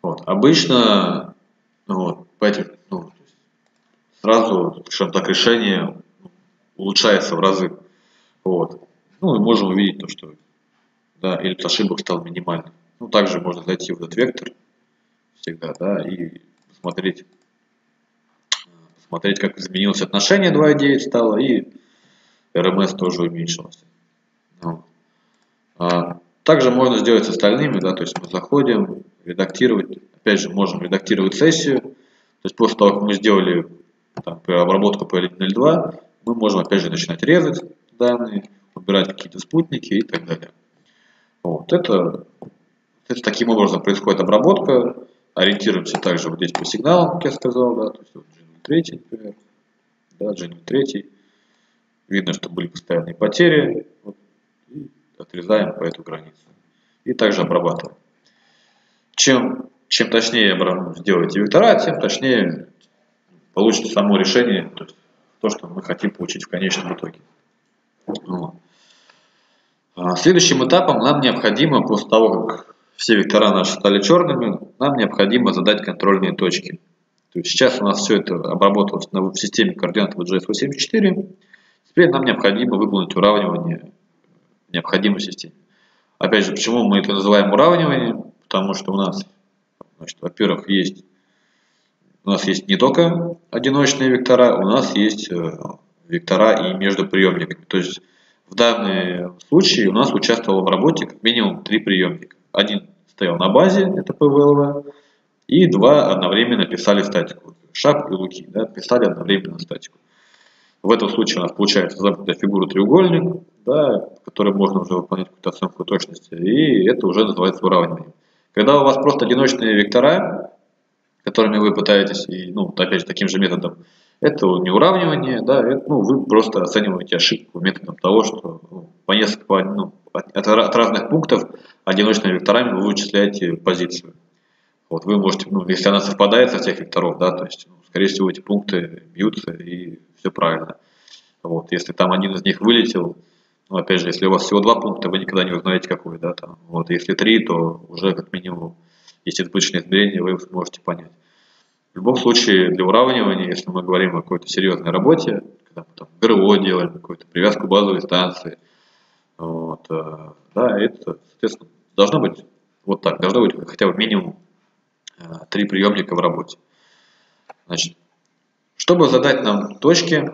Вот. Обычно вот, по этим сразу, скажем так, решение улучшается в разы. Вот. Ну, и можем увидеть то, что да, или ошибок стал минимальным. Ну, также можно зайти в этот вектор всегда, да, и посмотреть, как изменилось отношение 2,9 стало, и РМС тоже уменьшилось. Ну. Также можно сделать с остальными, да, то есть мы заходим, редактировать, опять же, можем редактировать сессию. То есть после того, как мы сделали там, обработку по L1.0.2, мы можем опять же начинать резать данные, убирать какие-то спутники и так далее. Вот это таким образом происходит обработка. Ориентируемся также вот здесь по сигналам, как я сказал, да, то есть вот G03, например, да, G03. Видно, что были постоянные потери. Вот, и отрезаем по эту границу. И также обрабатываем. Чем точнее сделаете вектора, тем точнее получите само решение, то есть то, что мы хотим получить в конечном итоге. Вот. Следующим этапом нам необходимо, после того, как все вектора наши стали черными, нам необходимо задать контрольные точки. То есть сейчас у нас все это обработалось в системе координат GS84. Теперь нам необходимо выполнить уравнивание необходимой системы. Опять же, почему мы это называем уравниванием? Потому что у нас, во-первых, у нас есть не только одиночные вектора, у нас есть вектора и между приемниками. То есть в данном случае у нас участвовало в работе как минимум 3 приемника. Один стоял на базе, это ПВЛВ, и 2 одновременно писали статику. Шап и Луки, да, писали одновременно статику. В этом случае у нас получается замкнутая фигура треугольник, да, который можно уже выполнять какую-то оценку точности, и это уже называется уравниванием. Когда у вас просто одиночные вектора, которыми вы пытаетесь, и, ну, опять же, таким же методом, это не уравнивание, да, это, ну, вы просто оцениваете ошибку методом того, что от разных пунктов одиночными векторами вы вычисляете позицию. Вот вы можете, ну, если она совпадает со всех векторов, да, то есть, ну, скорее всего, эти пункты бьются и все правильно. Вот, если там один из них вылетел, ну, опять же, если у вас всего 2 пункта, вы никогда не узнаете, какой, да, там, вот, если 3, то уже как минимум есть избыточные измерения, вы их сможете понять. В любом случае, для уравнивания, если мы говорим о какой-то серьезной работе, когда мы там ГРО делаем, какую-то привязку базовой станции, вот, да, это, соответственно, должно быть вот так, должно быть хотя бы минимум 3 приемника в работе. Значит, чтобы задать нам точки,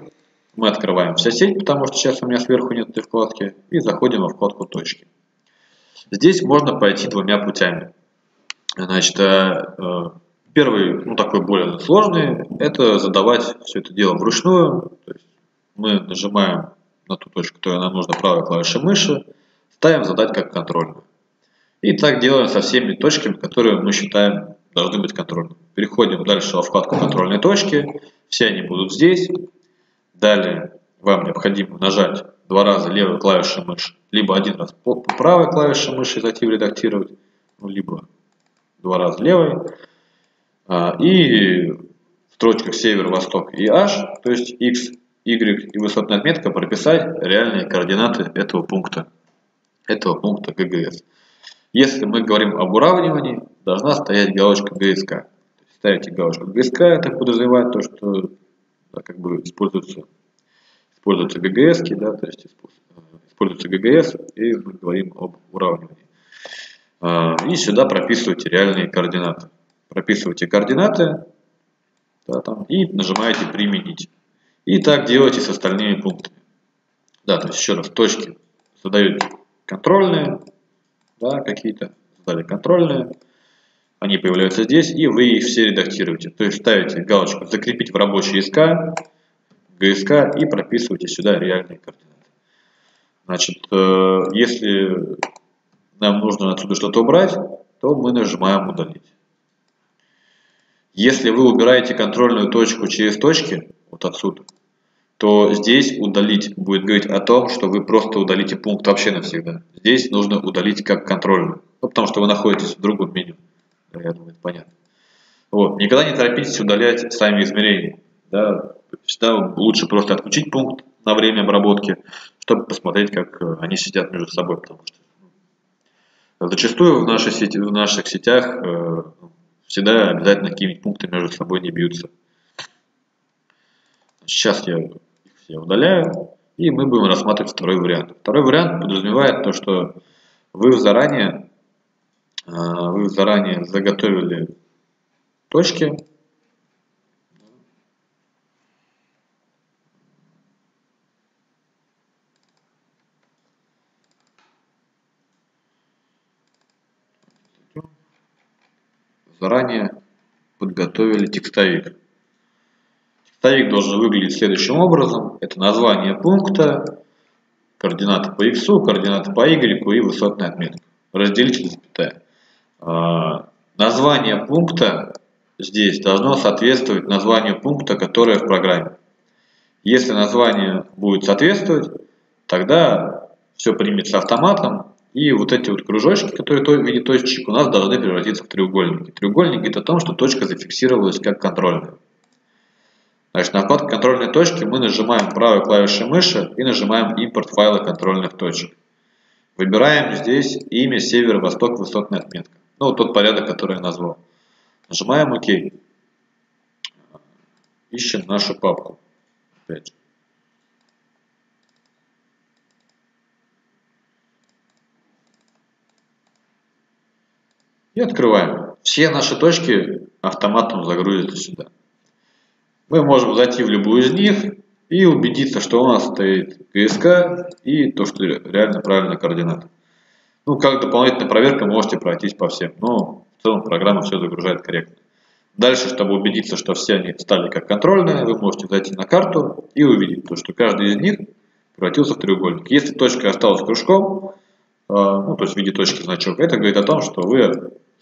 мы открываем вся сеть, потому что сейчас у меня сверху нет этой вкладки, и заходим во вкладку «Точки». Здесь можно пойти двумя путями. Значит, первый, ну такой более сложный, это задавать все это дело вручную. То есть мы нажимаем на ту точку, которая нам нужна, правой клавишей мыши, ставим «Задать как контрольную». И так делаем со всеми точками, которые мы считаем должны быть контрольными. Переходим дальше во вкладку «Контрольные точки». Все они будут здесь. Далее вам необходимо нажать два раза левой клавишей мыши, либо один раз по правой клавишей мыши зайти в «Редактировать», либо два раза левой. И в строчках «Север», «Восток» и «H», то есть X, Y и высотная отметка, прописать реальные координаты этого пункта ГГС. Если мы говорим об уравнивании, должна стоять галочка ГСК. Ставите галочку ГСК, это подразумевает то, что да, как бы используются ГГС, да, то есть используется ГГС, и мы говорим об уравнивании. И сюда прописывайте реальные координаты. Прописывайте координаты, да, там, и нажимаете «Применить». И так делайте с остальными пунктами. Да, то есть еще раз, точки задаете контрольные, да, какие-то задали контрольные, они появляются здесь, и вы их все редактируете. То есть ставите галочку «Закрепить в рабочий СК», ГСК, и прописывайте сюда реальные координаты. Значит, если нам нужно отсюда что-то убрать, то мы нажимаем «Удалить». Если вы убираете контрольную точку через точки, вот отсюда, то здесь «Удалить» будет говорить о том, что вы просто удалите пункт вообще навсегда. Здесь нужно удалить как контрольную, ну, потому что вы находитесь в другом меню. Я думаю, это понятно. Вот. Никогда не торопитесь удалять сами измерения. Да? Всегда лучше просто отключить пункт на время обработки, чтобы посмотреть, как они сидят между собой. Потому что зачастую в наших сетях всегда обязательно какие-нибудь пункты между собой не бьются. Сейчас я их все удаляю, и мы будем рассматривать второй вариант. Второй вариант подразумевает то, что вы заранее заготовили точки. Заранее подготовили текстовик. Текстовик должен выглядеть следующим образом. Это название пункта, координаты по X, координаты по Y и высотная отметка. Разделитель, запятая. Название пункта здесь должно соответствовать названию пункта, которое в программе. Если название будет соответствовать, тогда все примется автоматом. И вот эти вот кружочки, которые в виде точечек, у нас должны превратиться в треугольники. Треугольник говорит о том, что точка зафиксировалась как контрольная. Значит, на вкладке «Контрольные точки» мы нажимаем правой клавишей мыши и нажимаем «Импорт файла контрольных точек». Выбираем здесь имя, север, восток, высотная отметка. Ну, вот тот порядок, который я назвал. Нажимаем «Ок». Ищем нашу папку. Опять же. И открываем. Все наши точки автоматом загрузятся сюда. Мы можем зайти в любую из них и убедиться, что у нас стоит ГСК и то, что реально правильная координата. Ну, как дополнительная проверка, можете пройтись по всем. Но в целом программа все загружает корректно. Дальше, чтобы убедиться, что все они стали как контрольные, вы можете зайти на карту и увидеть то, что каждый из них превратился в треугольник. Если точка осталась кружком, ну, то есть в виде точки значок, это говорит о том, что вы,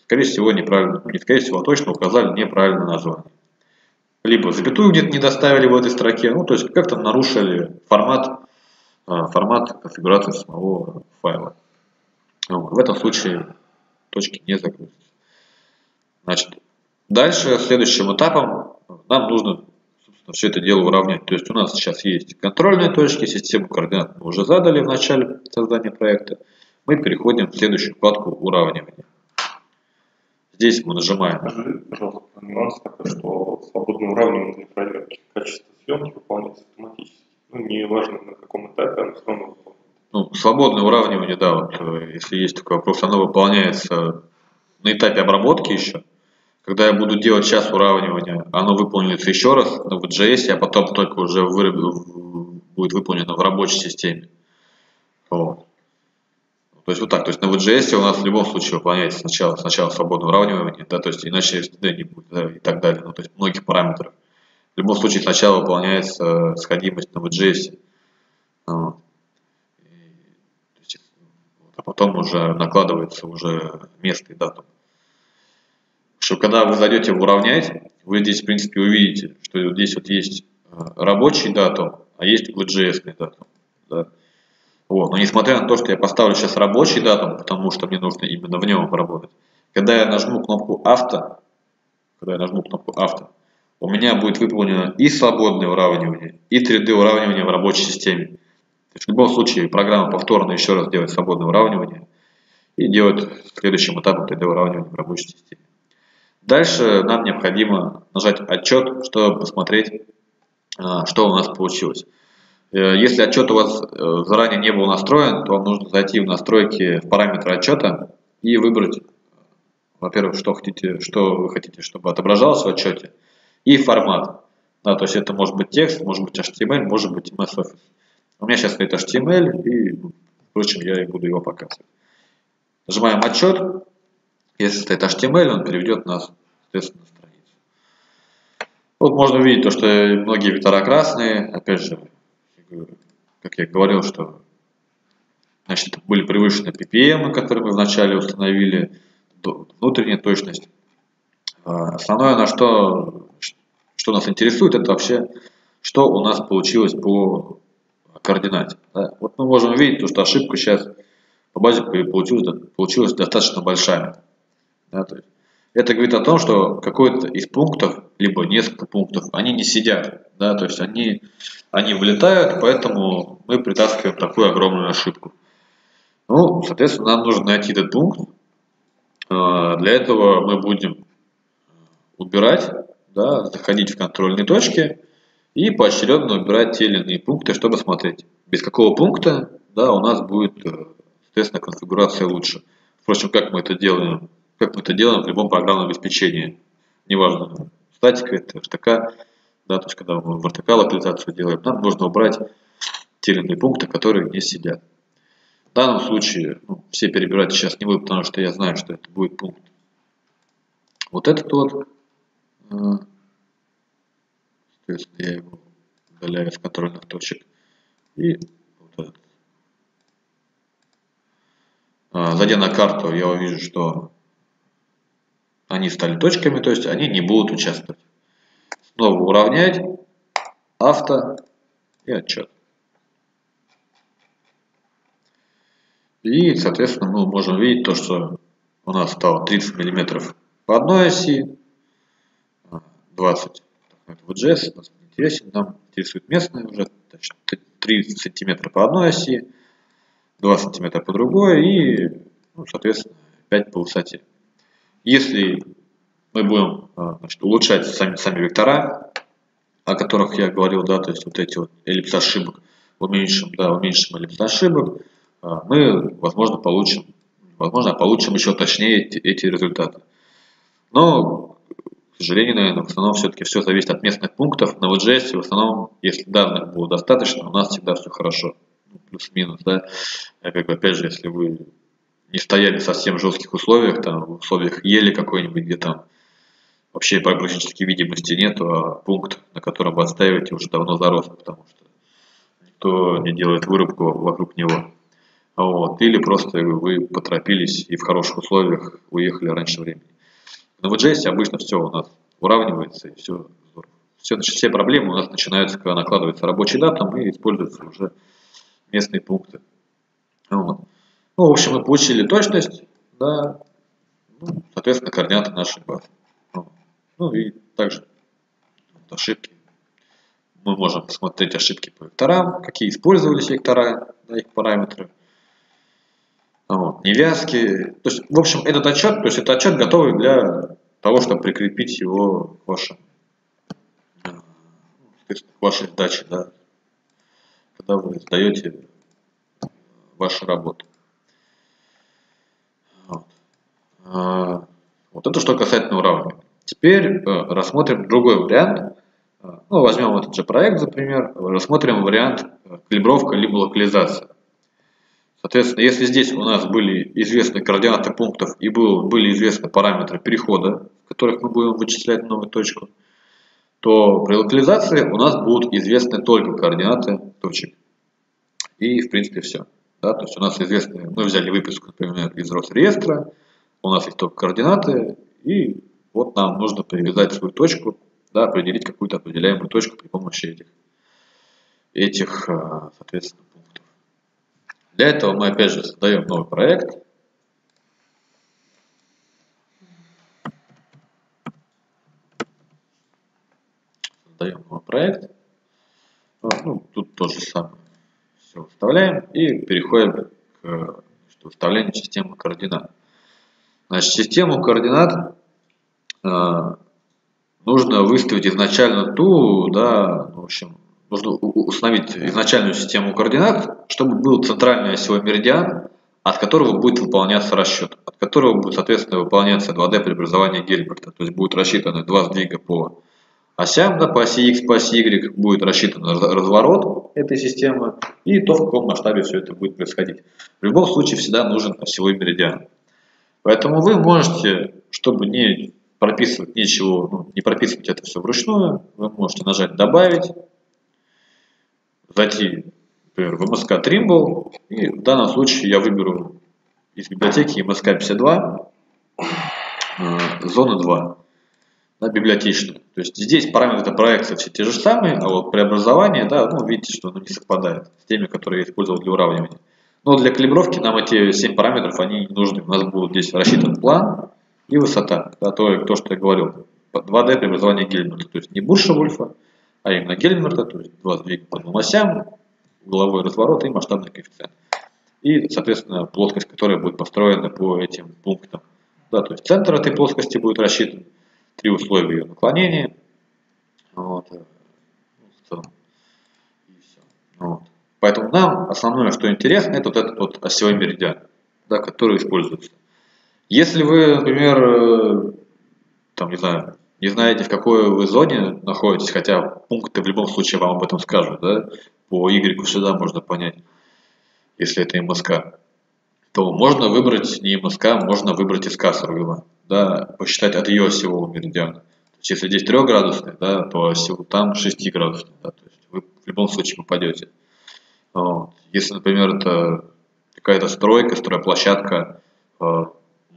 скорее всего, неправильно, не скорее всего, а точно указали неправильное название. Либо запятую где-то не доставили в этой строке, ну, то есть как-то нарушили формат конфигурации самого файла. В этом случае точки не загрузятся. Значит, дальше следующим этапом нам нужно все это дело уравнять. То есть у нас сейчас есть контрольные точки, систему координат мы уже задали в начале создания проекта. Мы переходим в следующую вкладку «Уравнивание». Здесь мы нажимаем. Скажи, пожалуйста, нюанс такой, что свободное уравнивание для проверки качества съемки выполняется автоматически. Ну, не важно на каком этапе, оно все равно выполняется. Ну, свободное уравнивание, да, вот, если есть такой вопрос, оно выполняется на этапе обработки еще. Когда я буду делать сейчас уравнивание, оно выполнится еще раз в JS, а потом только уже будет выполнено в рабочей системе. Вот. То есть вот так, то есть на VGS у нас в любом случае выполняется сначала свободное выравнивание, да, то есть иначе STD не будет, да, и так далее, ну, то есть многих параметров. В любом случае сначала выполняется сходимость на VGS, а потом уже накладывается уже место и дату. Что когда вы зайдете в уравнять, вы здесь в принципе увидите, что вот здесь вот есть рабочий датум, а есть VGS-ный датум. Да. Вот. Но несмотря на то, что я поставлю сейчас рабочий датум, потому что мне нужно именно в нем работать, когда я нажму кнопку авто, у меня будет выполнено и свободное уравнивание, и 3D уравнивание в рабочей системе. То есть в любом случае программа повторно еще раз делает свободное уравнивание и делает следующим этапом 3D уравнивание в рабочей системе. Дальше нам необходимо нажать отчет, чтобы посмотреть, что у нас получилось. Если отчет у вас заранее не был настроен, то вам нужно зайти в настройки, в параметры отчета и выбрать, во-первых, что вы хотите, чтобы отображалось в отчете, и формат. Да, то есть это может быть текст, может быть HTML, может быть MS Office. У меня сейчас стоит HTML, и, впрочем, я и буду его показывать. Нажимаем отчет. Если стоит HTML, он переведет нас, соответственно, на страницу. Вот можно увидеть то, что многие вектора красные, опять же, как я говорил, что значит, были превышены ppm, которые мы вначале установили, внутренняя точность. Основное, на что нас интересует, это вообще, что у нас получилось по координате. Да? Вот мы можем увидеть, то, что ошибка сейчас по базе получилась достаточно большая. Да? То есть это говорит о том, что какой-то из пунктов, либо несколько пунктов, они не сидят, да, то есть они вылетают, поэтому мы притаскиваем такую огромную ошибку. Ну, соответственно, нам нужно найти этот пункт. Для этого мы будем убирать, да, заходить в контрольные точки и поочередно убирать те или иные пункты, чтобы смотреть, без какого пункта, да, у нас будет, соответственно, конфигурация лучше. Впрочем, как мы это делаем в любом программном обеспечении. Неважно, статика, это РТК, да, то есть когда мы в РТК локализацию делаем, нам нужно убрать те или иные пункты, которые не сидят. В данном случае, ну, все перебирать сейчас не буду, потому что я знаю, что это будет пункт. Вот этот вот. Соответственно, я его удаляю из контрольных точек. И вот этот. Зайдя на карту, я увижу, что они стали точками, то есть они не будут участвовать. Снова уравнять, авто и отчет. И, соответственно, мы можем видеть то, что у нас стало 30 мм по одной оси, 20 VGS, нас не интересен, нам интересует местное уже, 30 см по одной оси, 20 см по другой и, ну, соответственно, 5 по высоте. Если мы будем, значит, улучшать сами вектора, о которых я говорил, да, то есть вот эти вот эллипсы ошибок, уменьшим эллипсы ошибок, мы, возможно, получим еще точнее эти результаты. Но, к сожалению, наверное, в основном все-таки все зависит от местных пунктов. На VGS в основном, если данных было достаточно, у нас всегда все хорошо. Ну, плюс-минус, да. Как бы, опять же, если вы не стояли в совсем жестких условиях, там, в условиях ели какой-нибудь, где там вообще практически видимости нет, а пункт, на котором вы отстаиваете, уже давно зарос, потому что никто не делает вырубку вокруг него. Вот. Или просто вы поторопились и в хороших условиях уехали раньше времени. На VGS обычно все у нас уравнивается, и все здорово. Все проблемы у нас начинаются, когда накладывается рабочий датум и используются уже местные пункты. Вот. Ну, в общем, мы получили точность, да, ну, соответственно, координаты нашей базы. Ну и также ошибки. Мы можем посмотреть ошибки по векторам, какие использовались вектора, да, их параметры. Вот, невязки. То есть, в общем, этот отчет, то есть это отчет готовый для того, чтобы прикрепить его к вашей сдаче, да, когда вы сдаете вашу работу. Вот это что касательно уравнивания. Теперь рассмотрим другой вариант. Ну, возьмем этот же проект, за пример. Рассмотрим вариант калибровка либо локализация. Соответственно, если здесь у нас были известны координаты пунктов и были известны параметры перехода, в которых мы будем вычислять новую точку, то при локализации у нас будут известны только координаты точек. И, в принципе, все. Да, то есть у нас известны, мы взяли выписку, например, из Росреестра, у нас есть только координаты, и вот нам нужно привязать свою точку, да, определить какую-то определяемую точку при помощи этих соответственно, пунктов. Для этого мы опять же создаем новый проект. Создаем новый проект. Ну, тут то же самое. Все выставляем и переходим к выставлению системы координат. Значит, систему координат нужно выставить изначально ту, да, в общем, нужно установить изначальную систему координат, чтобы был центральный осевой меридиан, от которого будет выполняться расчет, от которого будет, соответственно, выполняться 2D преобразование Гильберта. То есть будет рассчитано два сдвига по осям, да, по оси X, по оси Y, будет рассчитан разворот этой системы и то, в каком масштабе все это будет происходить. В любом случае всегда нужен осевой меридиан. Поэтому вы можете, чтобы не прописывать ничего, ну, не прописывать это все вручную, вы можете нажать «Добавить», зайти, например, в МСК Trimble, и в данном случае я выберу из библиотеки МСК 52, зона 2, да, библиотечную. То есть здесь параметры проекции все те же самые, а вот преобразование, да, ну, видите, что оно не совпадает с теми, которые я использовал для уравнивания. Но для калибровки нам эти 7 параметров, они не нужны. У нас будет здесь рассчитан план и высота. Да, то, что я говорил, 2D преобразование Гельмерта. То есть не Бурша-Вульфа, а именно Гельмерта, то есть 2 сдвига по двум осям, угловой разворот и масштабный коэффициент. И, соответственно, плоскость, которая будет построена по этим пунктам. Да, то есть центр этой плоскости будет рассчитан, 3 условия ее наклонения. Вот. И все. Вот. Поэтому нам основное, что интересно, это вот этот вот осевой меридиан, да, который используется. Если вы, например, там, не знаю, не знаете, в какой вы зоне находитесь, хотя пункты в любом случае вам об этом скажут, да, по Y всегда можно понять, если это МСК, то можно выбрать не МСК, можно выбрать СК-42, да, посчитать от ее осевого меридиана. То есть, если здесь 3-градусный, да, то там 6-градусный, да, то есть вы в любом случае попадете. Вот. Если, например, это какая-то стройка, стройплощадка,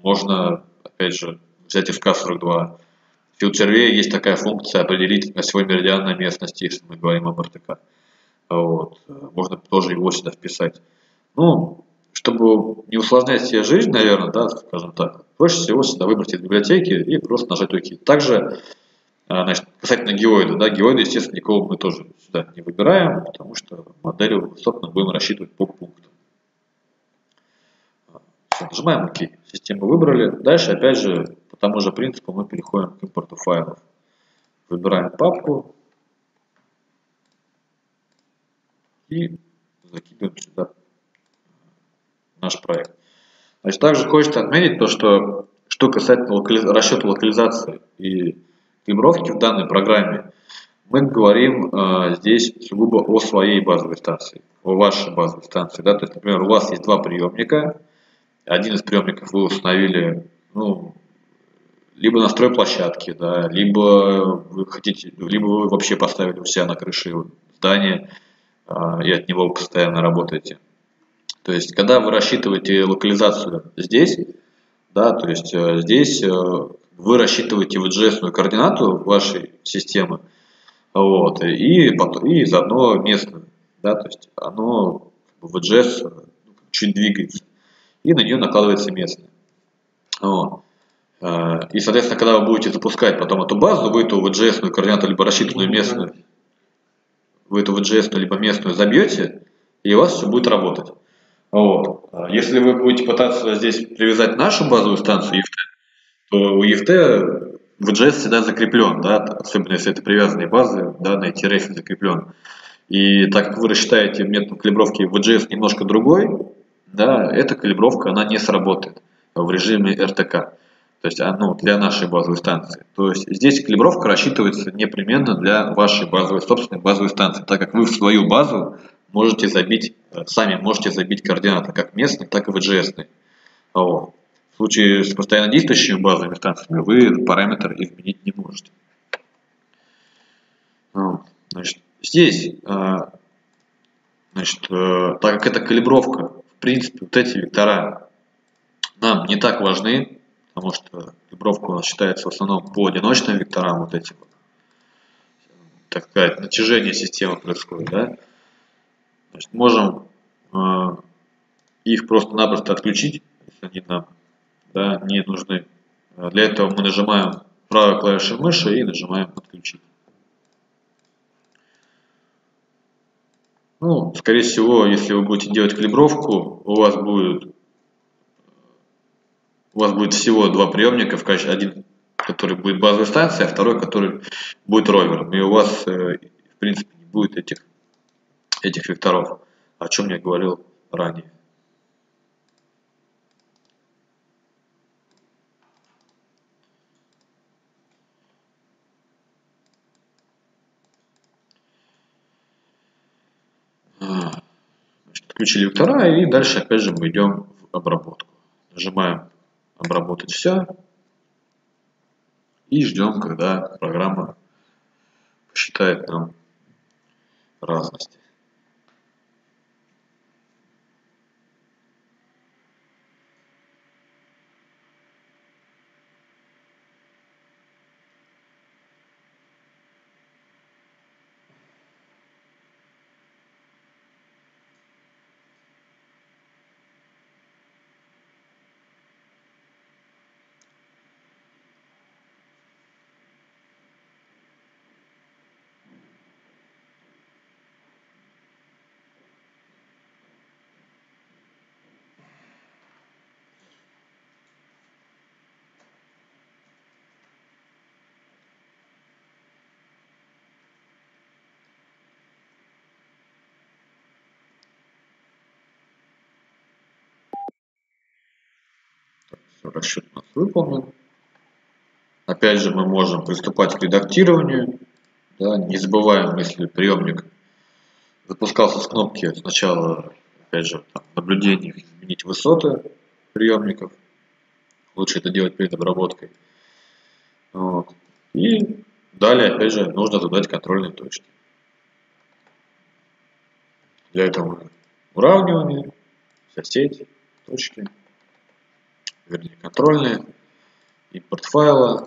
можно, опять же, взять ФК-42. В Field Survey есть такая функция определить осевой меридиан на местности, если мы говорим об РТК. Вот. Можно тоже его сюда вписать. Ну, чтобы не усложнять себе жизнь, наверное, да, скажем так, проще всего сюда выбрать из библиотеки и просто нажать ОК. Также, значит, касательно геоида, да, геоида, естественно, никого мы тоже сюда не выбираем, потому что моделью, собственно, будем рассчитывать по пунктам. Все, нажимаем ОК. Систему выбрали. Дальше, опять же, по тому же принципу мы переходим к импорту файлов. Выбираем папку и закидываем сюда наш проект. Значит, также хочется отметить то, что касательно расчета локализации и калибровки в данной программе, мы говорим здесь сугубо о своей базовой станции, о вашей базовой станции. Да? То есть, например, у вас есть два приемника, один из приемников вы установили, ну, либо на стройплощадке, да, либо вы вообще поставили у себя на крыше здания и от него постоянно работаете. То есть, когда вы рассчитываете локализацию здесь, да, то есть здесь вы рассчитываете VGS-ную координату вашей системы, вот, и заодно местную. Да, то есть оно, VGS чуть двигается, и на нее накладывается местная. Вот. И, соответственно, когда вы будете запускать потом эту базу, вы эту VGS-ную координату либо рассчитанную местную, вы эту VGS-ную либо местную забьете, и у вас все будет работать. Вот. Если вы будете пытаться здесь привязать нашу базовую станцию EFT, то у EFT VGS всегда закреплен, да, особенно если это привязанные базы, да, на ITRF закреплен. И так как вы рассчитаете метод калибровки VGS немножко другой, да, эта калибровка она не сработает в режиме РТК, то есть, ну, для нашей базовой станции. То есть здесь калибровка рассчитывается непременно для вашей базовой, собственной базовой станции, так как вы в свою базу можете забить, сами можете забить координаты как местные, так и VGS-ные. Вот. В случае с постоянно действующими базовыми станциями вы параметр изменить не можете. Вот. Значит, здесь, так как это калибровка, в принципе, вот эти вектора нам не так важны, потому что калибровка у нас считается в основном по одиночным векторам, вот этим, так сказать, натяжение системы происходит, да? Значит, можем их просто-напросто отключить, если они нам, да, не нужны. Для этого мы нажимаем правой клавишей мыши и нажимаем «Отключить». Ну, скорее всего, если вы будете делать калибровку, у вас будет всего два приемника, один, который будет базовой станцией, а второй, который будет ровером. И у вас, в принципе, не будет этих векторов, о чем я говорил ранее. Включили вектора, и дальше опять же мы идем в обработку. Нажимаем «Обработать все» и ждем, когда программа посчитает нам разности. Расчет у нас выполнен. Опять же, мы можем приступать к редактированию. Да, не забываем, если приемник запускался с кнопки, сначала, опять же, в наблюдениях изменить высоты приемников. Лучше это делать перед обработкой. Вот. И далее, опять же, нужно задать контрольные точки. Для этого уравнивание, вся сеть, точки. Вернее, контрольные, импорт файла.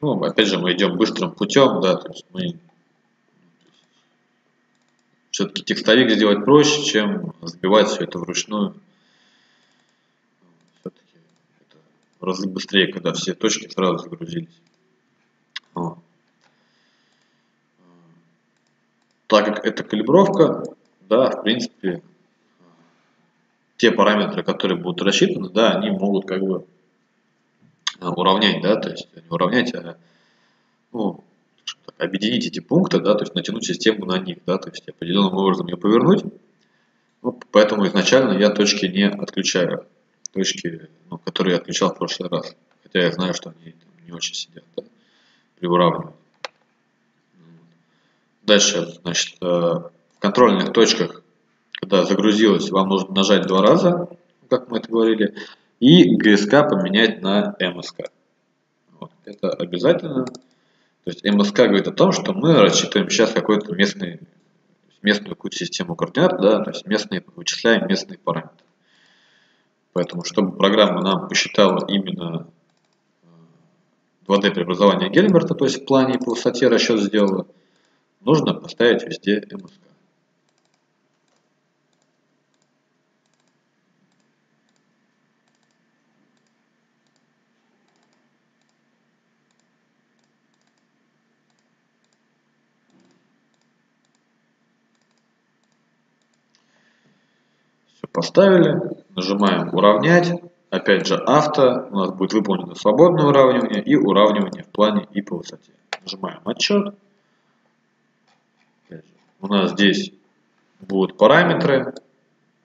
Ну, опять же, мы идем быстрым путем, да, то есть мы все-таки текстовик сделать проще, чем сбивать все это вручную. Все-таки это в разы быстрее, когда все точки сразу загрузились. Вот. Так как это калибровка, да, в принципе, те параметры, которые будут рассчитаны, да, они могут как бы уравнять, да, то есть не уравнять, а, ну, объединить эти пункты, да, то есть натянуть систему на них, да, то есть определенным образом ее повернуть. Ну, поэтому изначально я точки не отключаю, точки, ну, которые я отключал в прошлый раз, хотя я знаю, что они там не очень сидят, да, при уравнивании. Дальше, значит, в контрольных точках, когда загрузилось, вам нужно нажать два раза, как мы это говорили, и ГСК поменять на МСК. Вот. Это обязательно. То есть МСК говорит о том, что мы рассчитываем сейчас какую-то местную какую-то систему координат, да, то есть местные, вычисляем местные параметры. Поэтому, чтобы программа нам посчитала именно 2D преобразование Гельберта, то есть в плане по высоте расчет сделала, нужно поставить везде МСК. Поставили, нажимаем «Уравнять», опять же «Авто», у нас будет выполнено свободное уравнивание и уравнивание в плане и по высоте. Нажимаем «Отчет». У нас здесь будут параметры,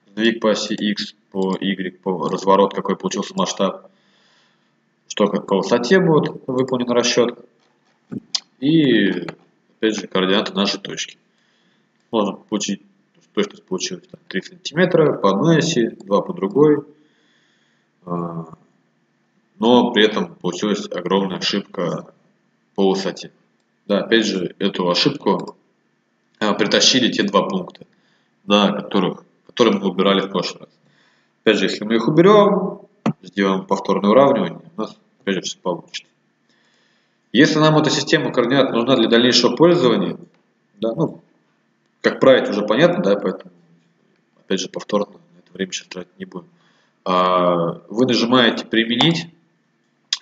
сдвиг по оси X, по Y, по разворот, какой получился масштаб, что как по высоте будет выполнен расчет и, опять же, координаты нашей точки. можно получить точность получилась 3 сантиметра по одной оси, 2 по другой. Но при этом получилась огромная ошибка по высоте. Да, опять же, эту ошибку притащили те два пункта, на которые мы убирали в прошлый раз. Опять же, если мы их уберем, сделаем повторное уравнивание, у нас опять же все получится. Если нам эта система координат нужна для дальнейшего пользования, да, ну, как править уже понятно, да, поэтому опять же повторно на это время сейчас тратить не будем. Вы нажимаете «Применить».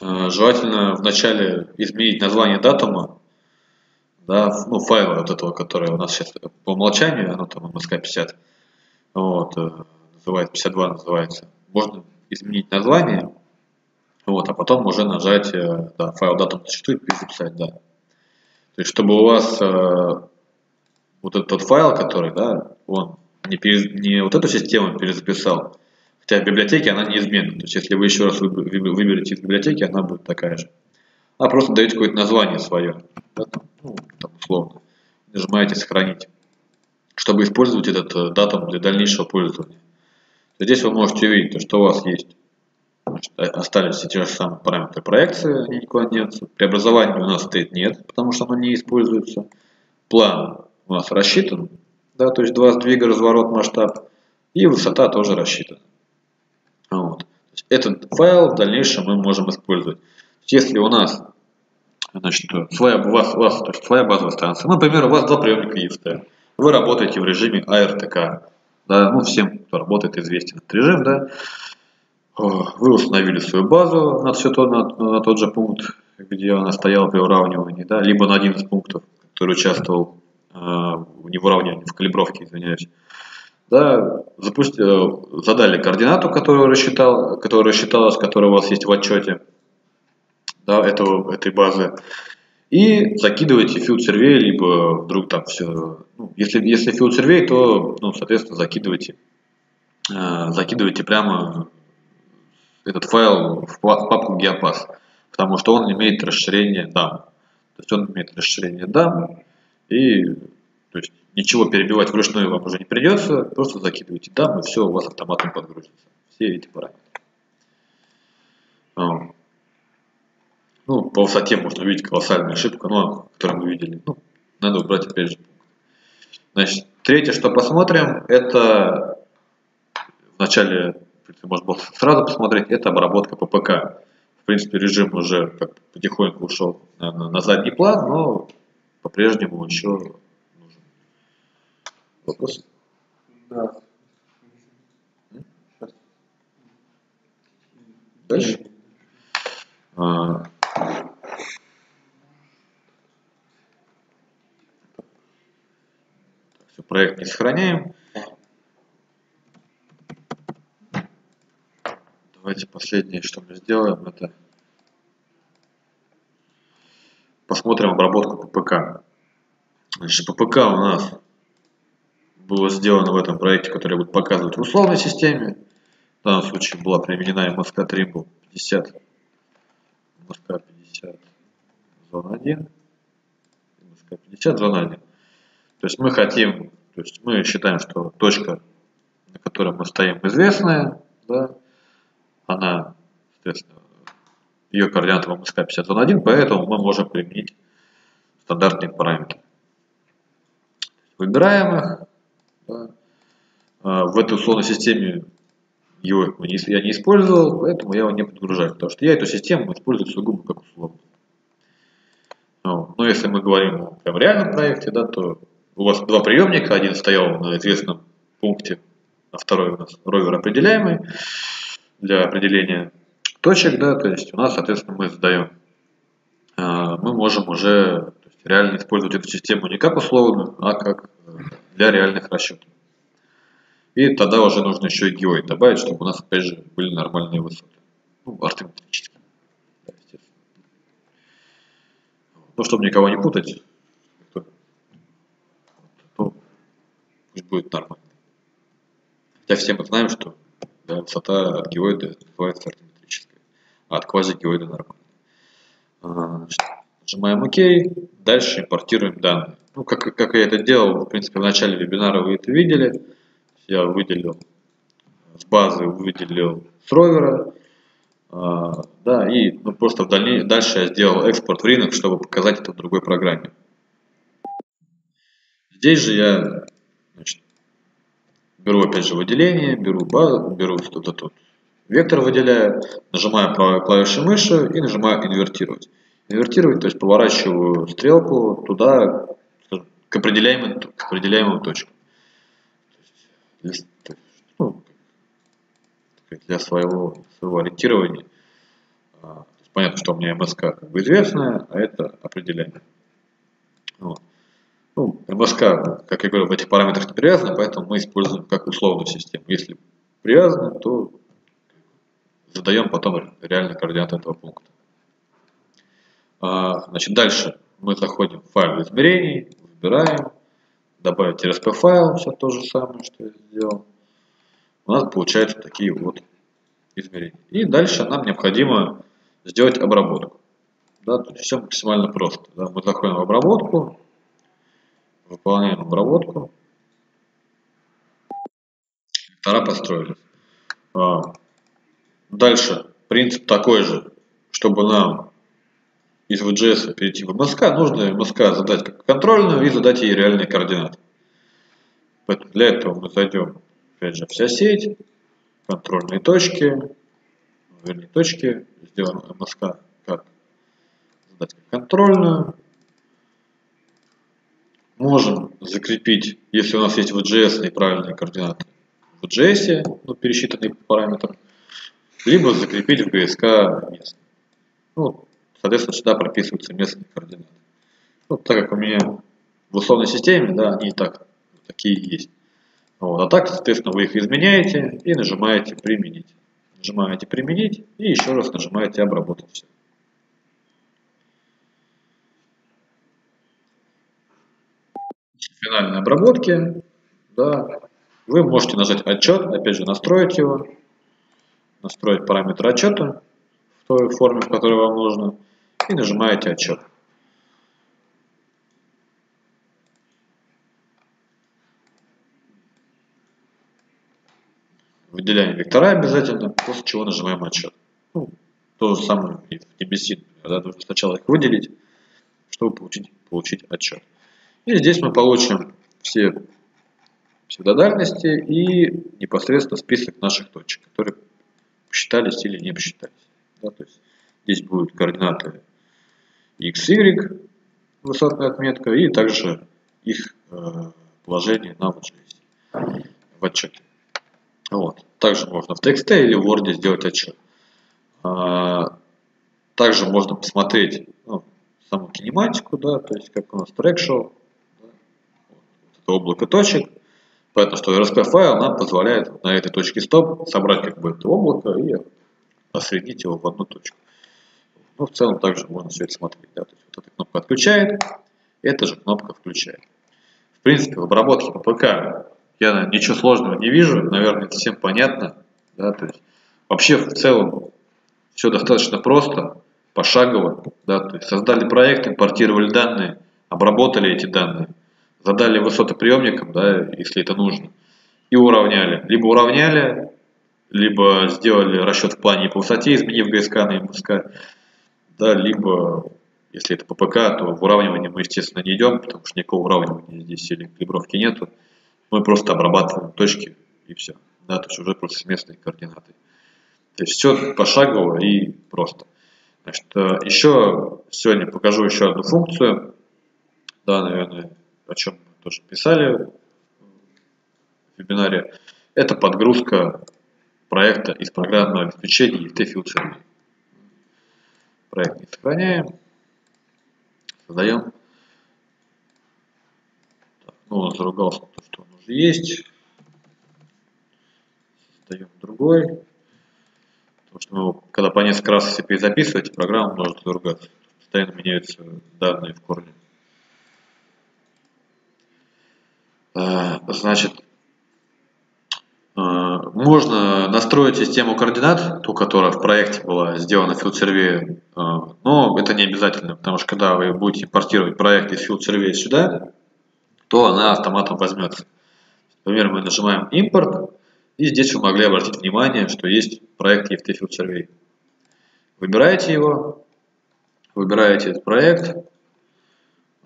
Желательно вначале изменить название датума, да, ну, файла вот этого, который у нас сейчас по умолчанию, оно там MSK 50, вот, называется, 52 называется. Можно изменить название, вот, а потом уже нажать, да, файл датум существует, перезаписать, да. То есть, чтобы у вас вот этот файл, который, да, он не вот эту систему перезаписал, хотя в библиотеке она неизменна. То есть, если вы еще раз выберете из библиотеки, она будет такая же. А просто даете какое-то название свое, да, ну, там, условно. Нажимаете «Сохранить», чтобы использовать этот датум для дальнейшего пользования. Здесь вы можете увидеть, что у вас есть. Значит, остались все те же самые параметры проекции, они никуда не денутся. Преобразования у нас стоит нет, потому что оно не используется. План у нас рассчитан, да, то есть два сдвига, разворот, масштаб. И высота тоже рассчитана. Вот. Этот файл в дальнейшем мы можем использовать. Если у нас, значит, своя базовая станция, например, у вас два приемника EFT, вы работаете в режиме АРТК. Да, ну, всем, кто работает, известен этот режим, да. Вы установили свою базу на тот же пункт, где она стояла при уравнивании, да, либо на один из пунктов, который участвовал не в уравнивании, в калибровке, извиняюсь. Да, задали координату, которая рассчиталась, которая у вас есть в отчете, да, этой базы, и закидываете Field Survey, либо вдруг там все. Ну, если Field Survey, то, ну, соответственно, закидывайте прямо этот файл в папку Geopath, потому что он имеет расширение DAM. То есть он имеет расширение DAM, и то есть ничего перебивать вручную вам уже не придется, просто закидывайте DAM, и все у вас автоматом подгрузится. Все эти параметры. Ну, по высоте можно увидеть колоссальную ошибку, но, которую мы видели. Ну, надо убрать опять же. Значит, третье, что посмотрим, это вначале, можно было сразу посмотреть, это обработка ППК. В принципе, режим уже как потихоньку ушел на задний план, но по-прежнему еще нужен. Вопрос? Да. Дальше? Все, проект не сохраняем. Давайте последнее, что мы сделаем, это посмотрим обработку ППК. Значит, ППК у нас было сделано в этом проекте, который будет показывать в условной системе. В данном случае была применена MSK Trimble 50. МСК 50 зона 1, МСК 50 зона 1. То есть мы хотим, то есть мы считаем, что точка, на которой мы стоим, известная, да, она, соответственно, ее координаты в МСК 50 зона 1, поэтому мы можем применить стандартные параметры. Выбираем их, да. В этой условной системе его я не использовал, поэтому я его не подгружаю, потому что я эту систему использую сугубо как условно. Но если мы говорим о прям реальном проекте, да, то у вас два приемника, один стоял на известном пункте, а второй у нас ровер определяемый для определения точек, да, то есть у нас, соответственно, мы задаем, мы можем уже реально использовать эту систему не как условную, а как для реальных расчетов. И тогда уже нужно еще и геоид добавить, чтобы у нас опять же были нормальные высоты. Ну, артиметрические. Да, естественно. Ну, чтобы никого не путать, то пусть будет нормально. Хотя все мы знаем, что, да, высота от геоида называется артиметрическая, а от квазигеоида нормальная. Нажимаем ОК, дальше импортируем данные. Ну, как я это делал, в принципе, в начале вебинара вы это видели. Я выделил с базы, выделил с ровера. Да, и просто дальше я сделал экспорт в RINEX, чтобы показать это в другой программе. Здесь же я, значит, беру опять же выделение, беру базу, беру вот этот вектор, выделяю, нажимаю правой клавишей мыши и нажимаю инвертировать. Инвертировать, то есть поворачиваю стрелку туда, к определяемой точке. Для своего ориентирования. Понятно, что у меня МСК как бы известная, а это определение. Вот. Ну, МСК, как я говорю, в этих параметрах не привязано, поэтому мы используем как условную систему. Если привязано, то задаем потом реально координаты этого пункта. Значит, дальше мы заходим в файл измерений, выбираем, добавить RSP файл, все то же самое, что я сделал. У нас получаются такие вот измерения. И дальше нам необходимо сделать обработку. Да, то есть все максимально просто. Да, мы заходим в обработку, выполняем обработку. Вектора построились. Дальше принцип такой же. Чтобы нам из VGS перейти в MSK, нужно MSK задать как контрольную и задать ей реальные координаты. Поэтому для этого мы зайдем. Опять же, вся сеть, контрольные точки, сделаем МСК как задать контрольную. Можем закрепить, если у нас есть VGS правильные координаты в VGS, пересчитанные по параметрам, либо закрепить в ГСК местные. Ну, соответственно, сюда прописываются местные координаты. Вот, так как у меня в условной системе, да, они и так такие есть. Вот, а так, соответственно, вы их изменяете и нажимаете «Применить». Нажимаете «Применить» и еще раз нажимаете «Обработать все». В финальной обработке, да, вы можете нажать «Отчет», опять же, настроить его, настроить параметры отчета в той форме, в которой вам нужно, и нажимаете «Отчет». Выделяем вектора обязательно, после чего нажимаем отчет. Ну, то же самое и в TBC. Надо сначала их выделить, чтобы получить отчет. И здесь мы получим все псевдодальности и непосредственно список наших точек, которые посчитались или не посчитались. Да, то есть здесь будут координаты x, y, высотная отметка, и также их положение на VGS в отчете. Вот. Также можно в тексте или в Word сделать отчет. Также можно посмотреть саму кинематику, да, то есть как у нас трек шел, да, вот это облако точек. Поэтому что RSP файл нам позволяет на этой точке стоп собрать как бы это облако и осреднить его в одну точку. Ну, в целом также можно все это смотреть. Да, то есть вот эта кнопка отключает, эта же кнопка включает. В принципе, в обработке по ПК я, наверное, ничего сложного не вижу, наверное, это всем понятно. Да? То есть, вообще, в целом, все достаточно просто, пошагово. Да? То есть, создали проект, импортировали данные, обработали эти данные, задали высоты приемникам, да, если это нужно, и уравняли. Либо уравняли, либо сделали расчет в плане по высоте, изменив ГСК на МСК, да, либо, если это ППК, то в уравнивание мы, естественно, не идем, потому что никакого уравнивания здесь или калибровки нету. Мы просто обрабатываем точки и все. Да, то есть уже просто с местной координатой. То есть все пошагово и просто. Значит, еще сегодня покажу еще одну функцию. Да, наверное, о чем мы тоже писали в вебинаре. Это подгрузка проекта из программного обеспечения EFT Field Survey. Проект не сохраняем. Создаем. Так, ну, он заругался, что он уже есть. Создаем другой. Потому что мы, когда по несколько раз все перезаписываете, программа может заругаться. Постоянно меняются данные в корне. Значит, можно настроить систему координат, ту, которая в проекте была сделана в Field Survey, но это не обязательно, потому что когда вы будете импортировать проект из Field Survey сюда, то она автоматом возьмется. Например, мы нажимаем «Импорт», и здесь вы могли обратить внимание, что есть проект EFT Field Survey. Выбираете его, выбираете этот проект,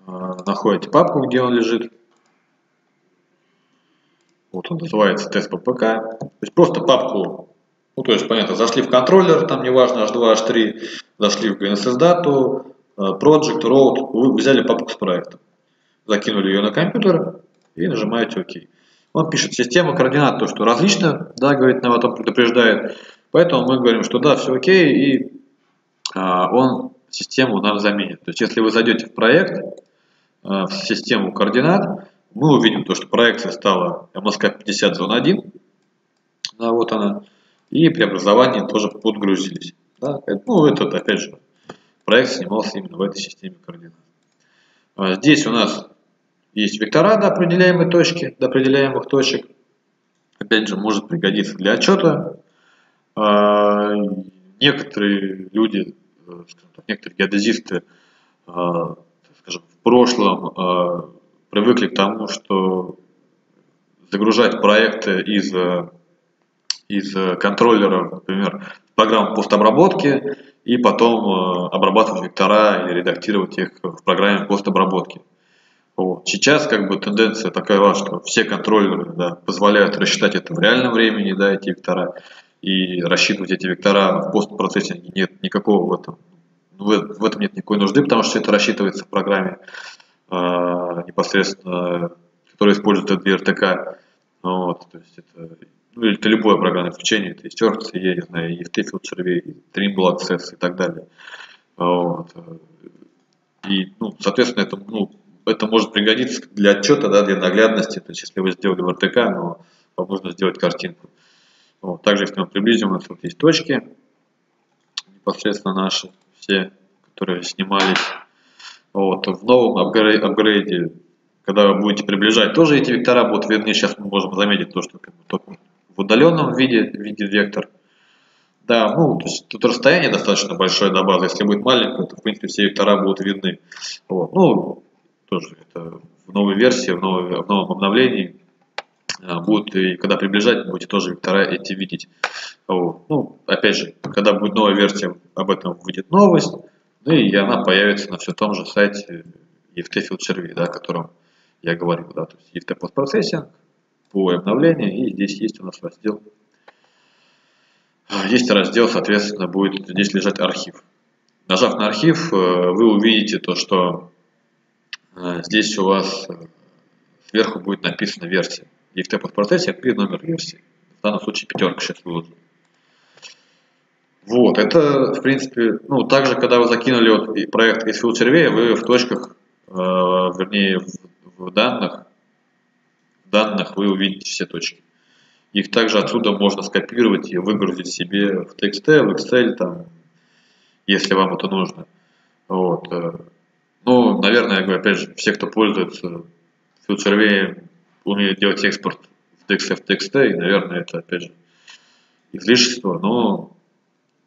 находите папку, где он лежит. Вот он называется «Тест ППК». То есть просто папку, ну то есть понятно, зашли в контроллер, там неважно, H2, H3, зашли в GNSS дату, Project, Road, вы взяли папку с проектом, закинули ее на компьютер и нажимаете «Ок». Он пишет «Система координат», то, что различно, да, говорит, нам об этом предупреждает. Поэтому мы говорим, что да, все окей, и он систему нам заменит. То есть, если вы зайдете в проект, в систему координат, мы увидим то, что проекция стала МСК 50, зона 1. Да, вот она. И преобразования тоже подгрузились. Да. Ну, это, опять же, проект снимался именно в этой системе координат. Здесь у нас есть вектора до определяемой точки, до определяемых точек. Опять же, может пригодиться для отчета. Некоторые люди, некоторые геодезисты, скажем, в прошлом привыкли к тому, что загружать проекты из контроллера, например, в программу постобработки, и потом обрабатывать вектора или редактировать их в программе постобработки. Вот. Сейчас как бы тенденция такая, что все контроллеры, да, позволяют рассчитать это в реальном времени, да, эти вектора, и рассчитывать эти вектора в постпроцессинге нет никакого в этом нет никакой нужды, потому что это рассчитывается в программе непосредственно, которая использует этот RTK. Вот, то есть это любое программное обеспечение, это и Sturts, и, я не знаю, и EFT Field Survey, и Trimble Access и так далее. Вот. И, ну, соответственно, это, ну, это может пригодиться для отчета, да, для наглядности. То есть, если вы сделали в РТК, но вам нужно сделать картинку. Вот. Также, если мы приблизим, у нас вот есть точки, непосредственно наши, все, которые снимались. Вот. В новом апгрейде, когда вы будете приближать, тоже эти вектора будут видны. Сейчас мы можем заметить то, что только в удаленном виде вектор. Да, ну, то есть тут расстояние достаточно большое до базы. Если будет маленькое, то, в принципе, все вектора будут видны. Вот. Ну, тоже это в новой версии, в новом обновлении будут, и когда приближать, будете тоже вектора эти видеть. Вот. Ну, опять же, когда будет новая версия, об этом выйдет новость, ну и она появится на все том же сайте EFT Field Survey, да, о котором я говорил, да, то есть EFT Post Processing, по обновлению, и здесь есть у нас раздел, соответственно, будет здесь лежать архив. Нажав на архив, вы увидите то, что здесь у вас сверху будет написана версия. EFT Post Processing и номер версии. В данном случае пятерка сейчас выложена. Вот, это, в принципе, ну, также, когда вы закинули вот проект из Field Survey, вы в точках, вернее, в данных вы увидите все точки. Их также отсюда можно скопировать и выгрузить себе в TXT, в Excel, там, если вам это нужно. Вот. Ну, наверное, я говорю, опять же, все, кто пользуется Field Survey, умеют делать экспорт в TXT, и, наверное, это, опять же, излишество, но у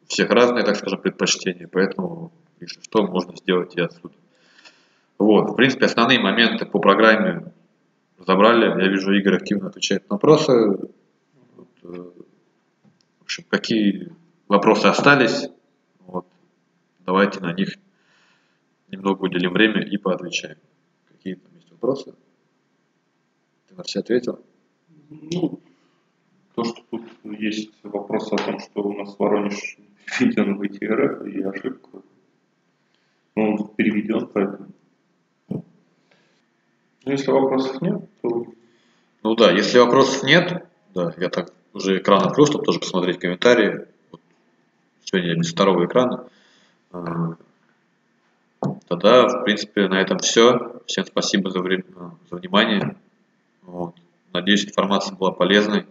всех разные, так скажем, предпочтения, поэтому, если что, можно сделать и отсюда. Вот, в принципе, основные моменты по программе разобрали. Я вижу, Игорь активно отвечает на вопросы. Вот. В общем, какие вопросы остались, вот. Давайте на них немного уделим время и поотвечаем. Какие там есть вопросы? Ты на все ответил? Ну, то, что тут есть вопрос о том, что у нас Воронеж переведен в ITRF, и ошибка. Но он переведен, поэтому. Ну, если вопросов нет, то... Ну да, если вопросов нет, да, я так уже экран открыл, чтобы тоже посмотреть комментарии. Вот. Сегодня я без второго экрана. Тогда, в принципе, на этом все. Всем спасибо за внимание. Вот. Надеюсь, информация была полезной.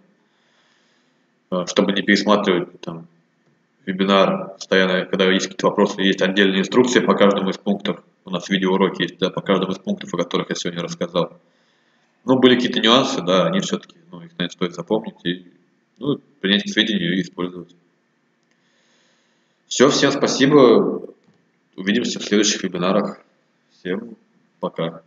Чтобы не пересматривать там вебинар постоянно, когда есть какие-то вопросы, есть отдельные инструкции по каждому из пунктов. У нас видеоуроки есть, да, по каждому из пунктов, о которых я сегодня рассказал. Ну, были какие-то нюансы, да, они все-таки, ну, их, наверное, стоит запомнить и, ну, принять к сведению и использовать. Все, всем спасибо. Увидимся в следующих вебинарах. Всем пока.